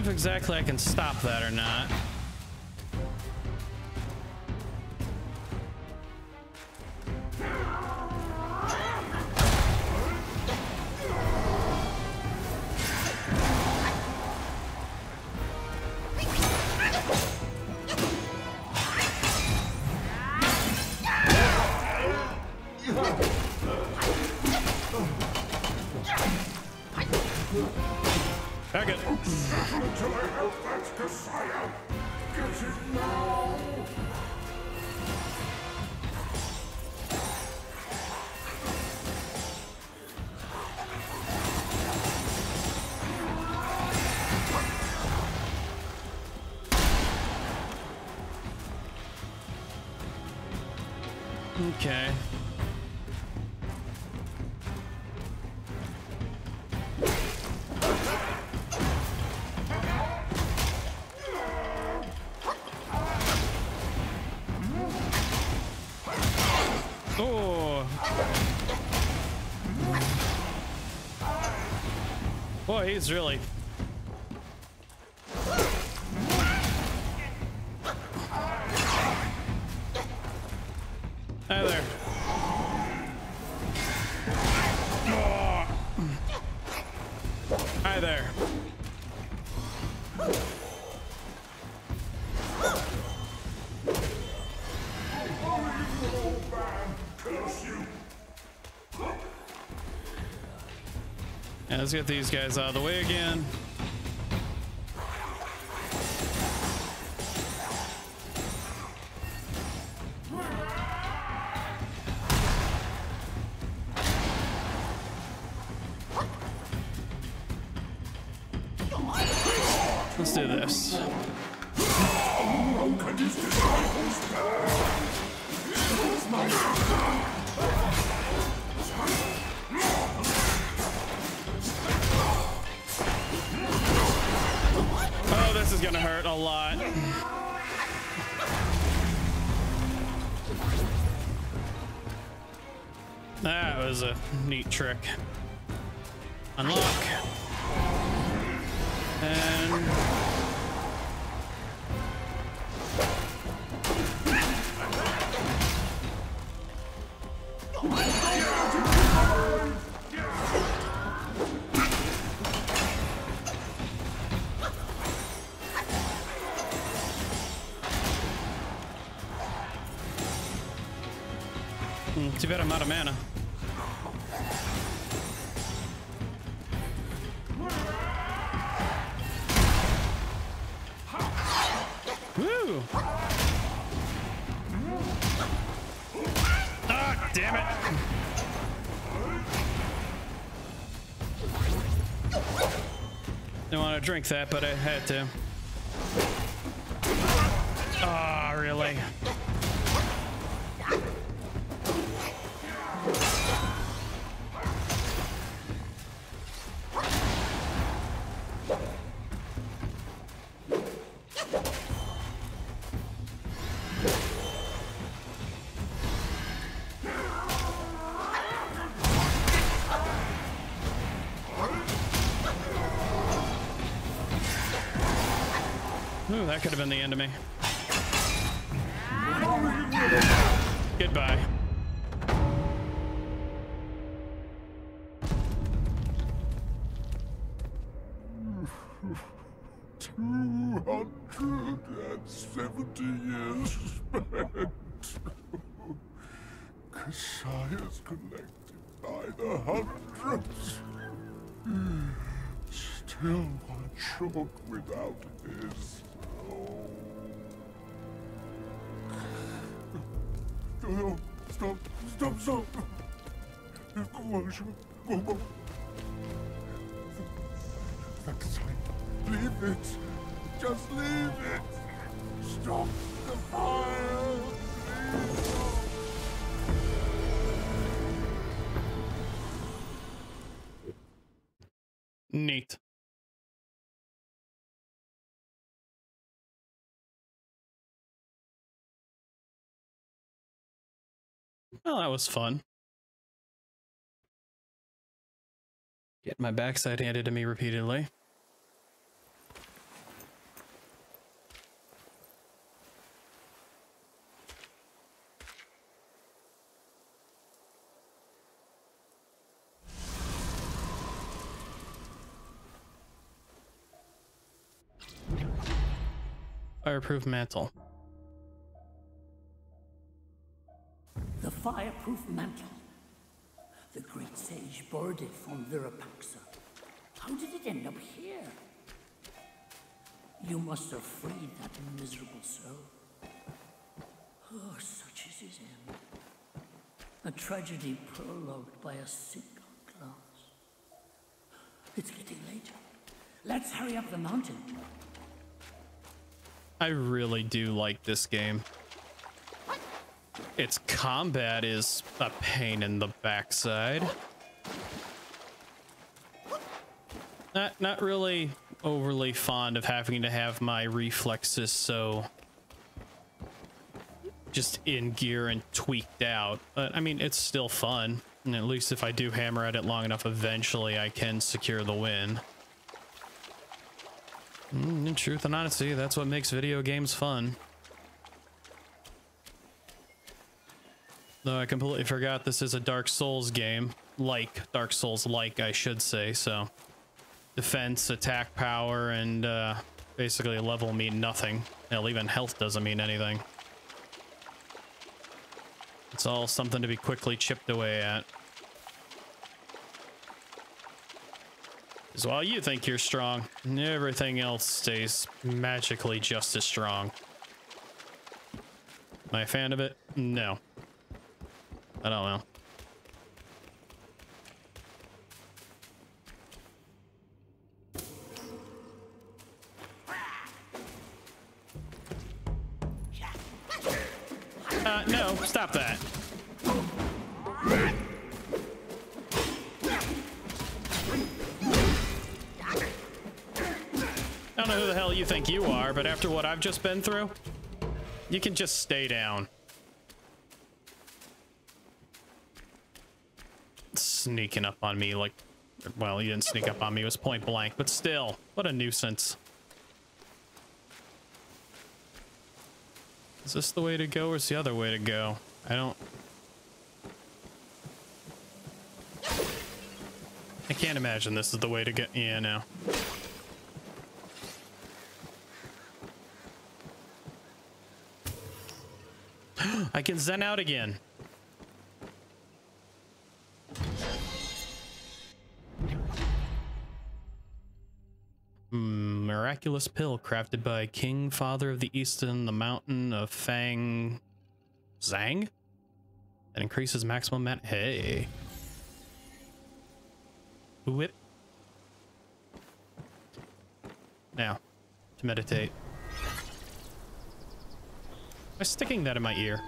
know if exactly I can stop that or not. Okay. Oh. Boy, he's really... Let's get these guys out of the way again. Let's do this. This is gonna hurt a lot. That was a neat trick. Unlock. And too bad I'm out of mana. Woo! Ah, damn it! Didn't want to drink that, but I had to. Ah, really? Ooh, that could have been the end of me. Goodbye. Without his soul. No, stop. Go. Next time, leave it. Just leave it. Stop the fire. Please. Neat. Well, that was fun. Get my backside handed to me repeatedly. Fireproof mantle. The fireproof mantle. The great sage borrowed it from Virapaxa. How did it end up here? You must have freed that miserable soul. Oh, such is his end. A tragedy prologued by a single glance. It's getting late. Let's hurry up the mountain. I really do like this game. Its combat is a pain in the backside. Not really overly fond of having to have my reflexes so just in gear and tweaked out, but I mean, it's still fun, and at least if I do hammer at it long enough, eventually I can secure the win. In truth and honesty, that's what makes video games fun. Though I completely forgot this is a Dark Souls game, like Dark Souls, like I should say. So defense, attack power, and basically level mean nothing. Hell, even health doesn't mean anything. It's all something to be quickly chipped away at. Because while you think you're strong, everything else stays magically just as strong. Am I a fan of it? No. I don't know. No, stop that. I don't know who the hell you think you are, but after what I've just been through, you can just stay down. Sneaking up on me like, well, he didn't sneak up on me, it was point blank, but still, what a nuisance. Is this the way to go or is the other way to go? I can't imagine this is the way to go. Yeah, no. I can zen out again. Miraculous pill crafted by King Father of the East in the mountain of Fang Zhang that increases maximum mana. Hey. Whip. Now, to meditate. Am I sticking that in my ear?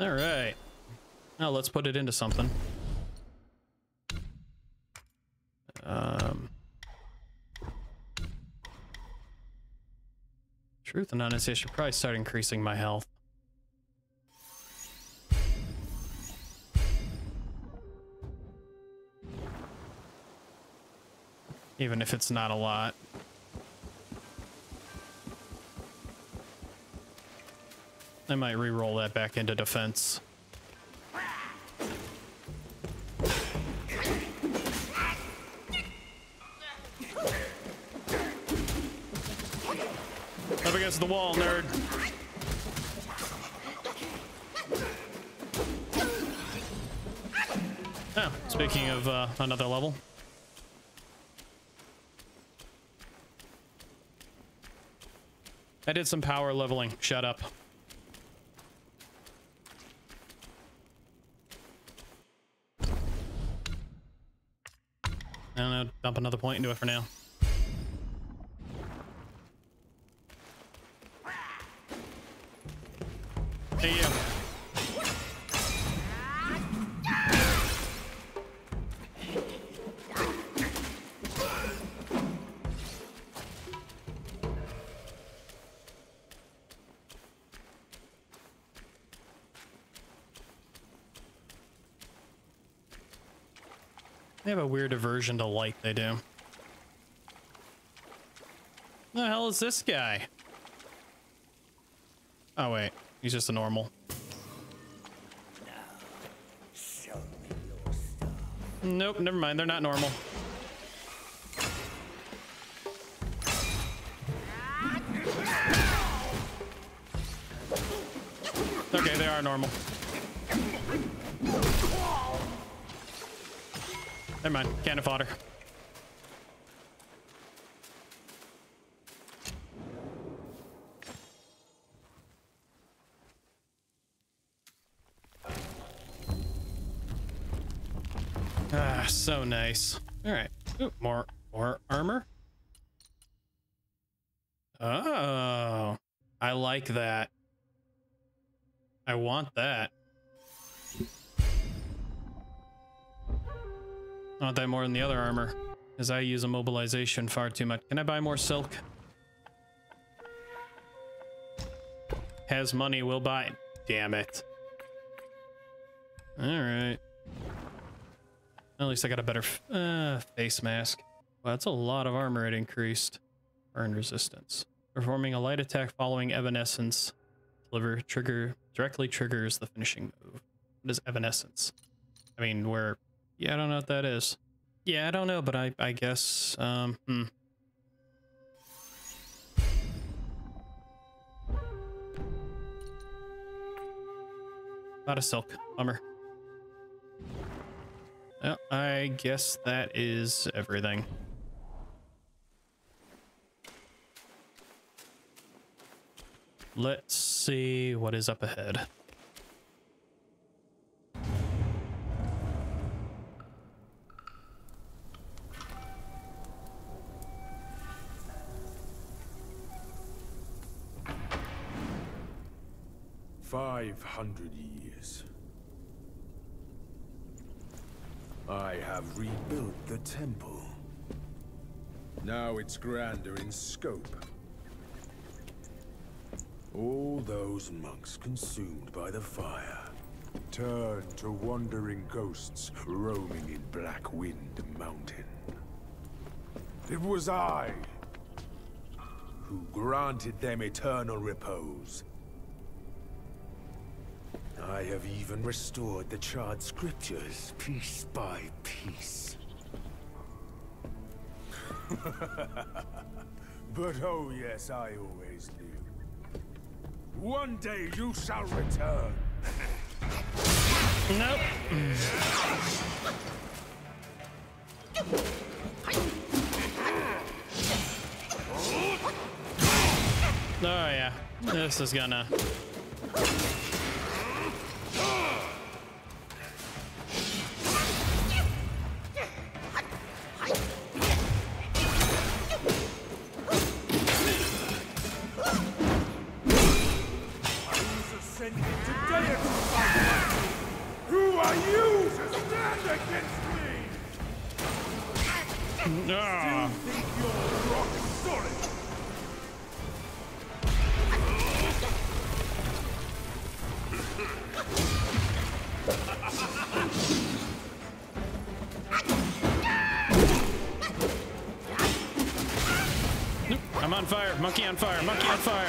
All right, now let's put it into something. Truth and honesty, I should probably start increasing my health. Even if it's not a lot. I might re-roll that back into defense. Up against the wall, nerd. Oh, speaking of another level. I did some power leveling. Shut up. I don't know, dump another point into it for now. Hey, you. They have a weird aversion to light, they do. Who the hell is this guy? Oh wait, he's just a normal. Nope, never mind, they're not normal. Okay, they are normal. Never mind, cannon fodder. Ah, so nice. All right. Ooh, more armor. Oh, I like that. I want that. I want that more than the other armor, because I use immobilization far too much. Can I buy more silk? Has money, will buy. Damn it. All right. At least I got a better face mask. Well, that's a lot of armor it increased. Burn resistance. Performing a light attack following evanescence. Deliver trigger directly triggers the finishing move. What is evanescence? I mean, where... Yeah, I don't know what that is. Yeah, I don't know, but I guess... A lot of silk. Bummer. Well, I guess that is everything. Let's see what is up ahead. "500 years. I have rebuilt the temple. Now it's grander in scope. All those monks consumed by the fire turned to wandering ghosts roaming in Black Wind Mountain. It was I who granted them eternal repose. I have even restored the charred scriptures, piece by piece. But oh yes, I always knew. One day you shall return." Nope. Oh yeah, this is gonna... Monkey on fire, monkey on fire.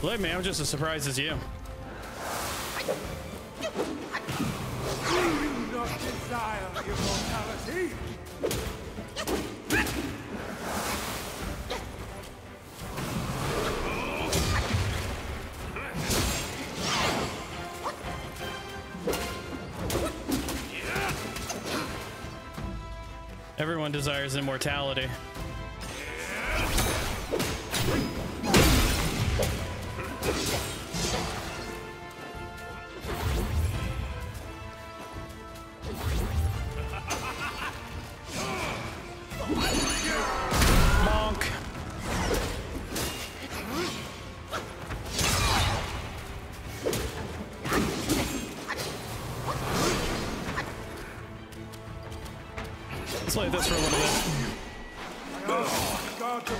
Believe me, I'm just as surprised as you. Do you not desire immortality? Everyone desires immortality.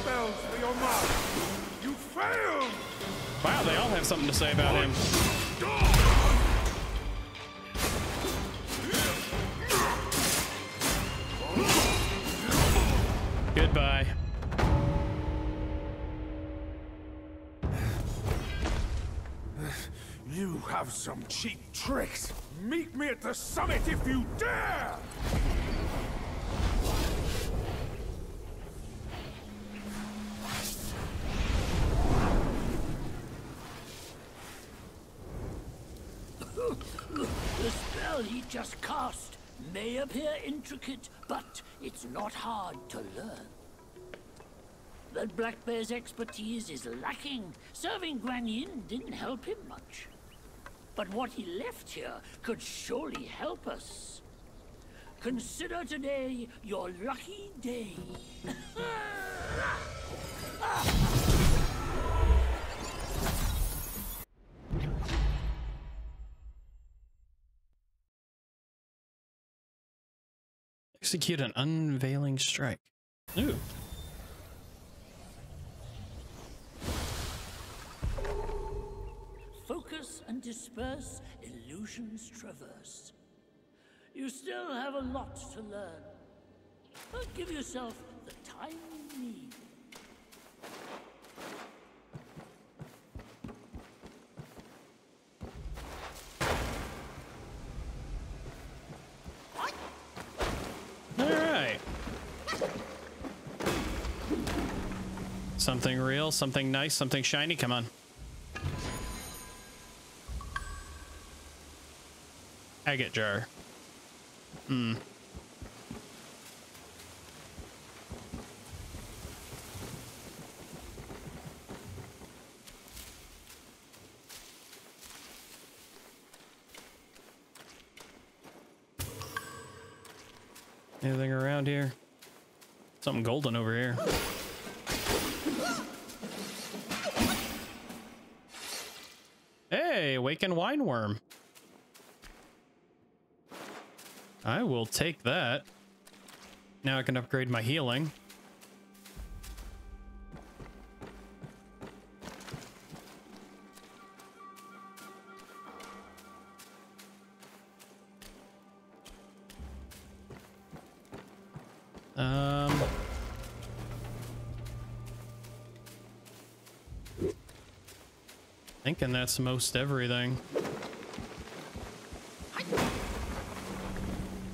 spells for your mark. You failed! Wow, they all have something to say about him. Goodbye. You have some cheap tricks. Meet me at the summit if you dare! The spell he just cast may appear intricate, but it's not hard to learn. That Black Bear's expertise is lacking. Serving Guanyin didn't help him much. But what he left here could surely help us. Consider today your lucky day. Execute an unveiling strike. Ooh. Focus and disperse, illusions traverse. You still have a lot to learn, but give yourself the time you need. All right. Something real, something nice, something shiny. Come on. Agate jar. Hmm. Anything around here? Something golden over here. Hey, awakened wine worm. I will take that. Now I can upgrade my healing. Thinking that's most everything.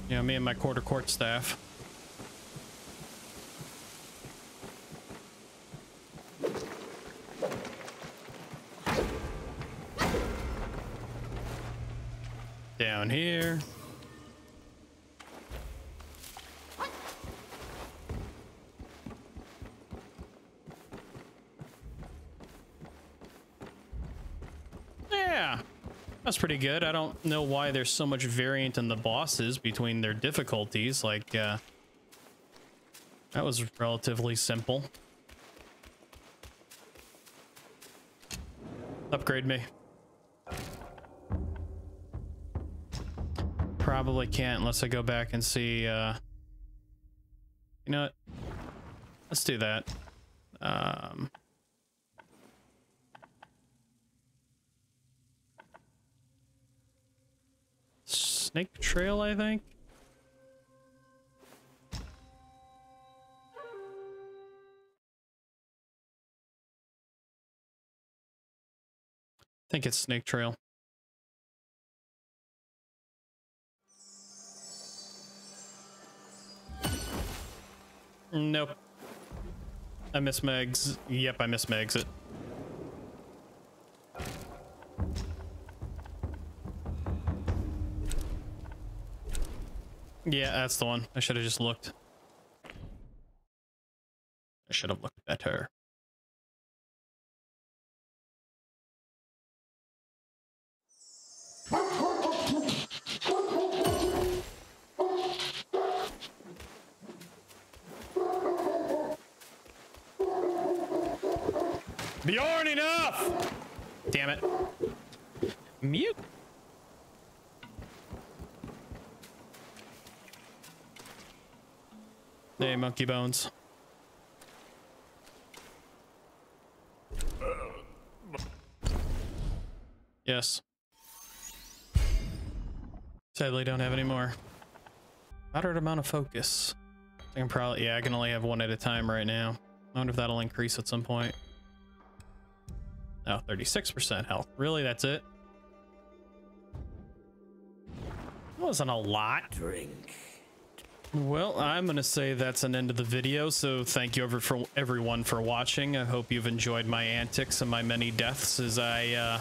Yeah, me and my quarter court staff. Down here. That's pretty good. I don't know why there's so much variant in the bosses between their difficulties. Like, that was relatively simple. Upgrade me. Probably can't unless I go back and see, you know what? Let's do that. Snake trail, I think. I think it's snake trail. Nope. I missed my exit. Yep, I missed my exit. Yeah, that's the one. I should have just looked. I should have looked better. Bjorn, enough! Damn it. Mute. Hey, monkey bones. Yes. Sadly, don't have any more. Moderate amount of focus. I can probably, yeah, I can only have one at a time right now. I wonder if that'll increase at some point. Oh, 36% health. Really, that's it? That wasn't a lot. Drink. Well, I'm going to say that's an end of the video, so thank you everyone for watching. I hope you've enjoyed my antics and my many deaths as I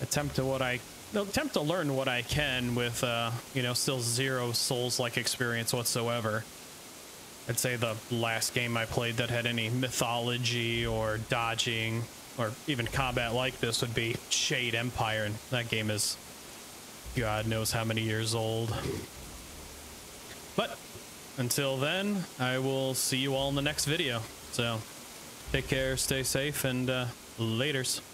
attempt to learn what I can with, you know, still zero Souls-like experience whatsoever. I'd say the last game I played that had any mythology or dodging or even combat like this would be Shade Empire, and that game is God knows how many years old. But until then, I will see you all in the next video. So take care, stay safe, and laters.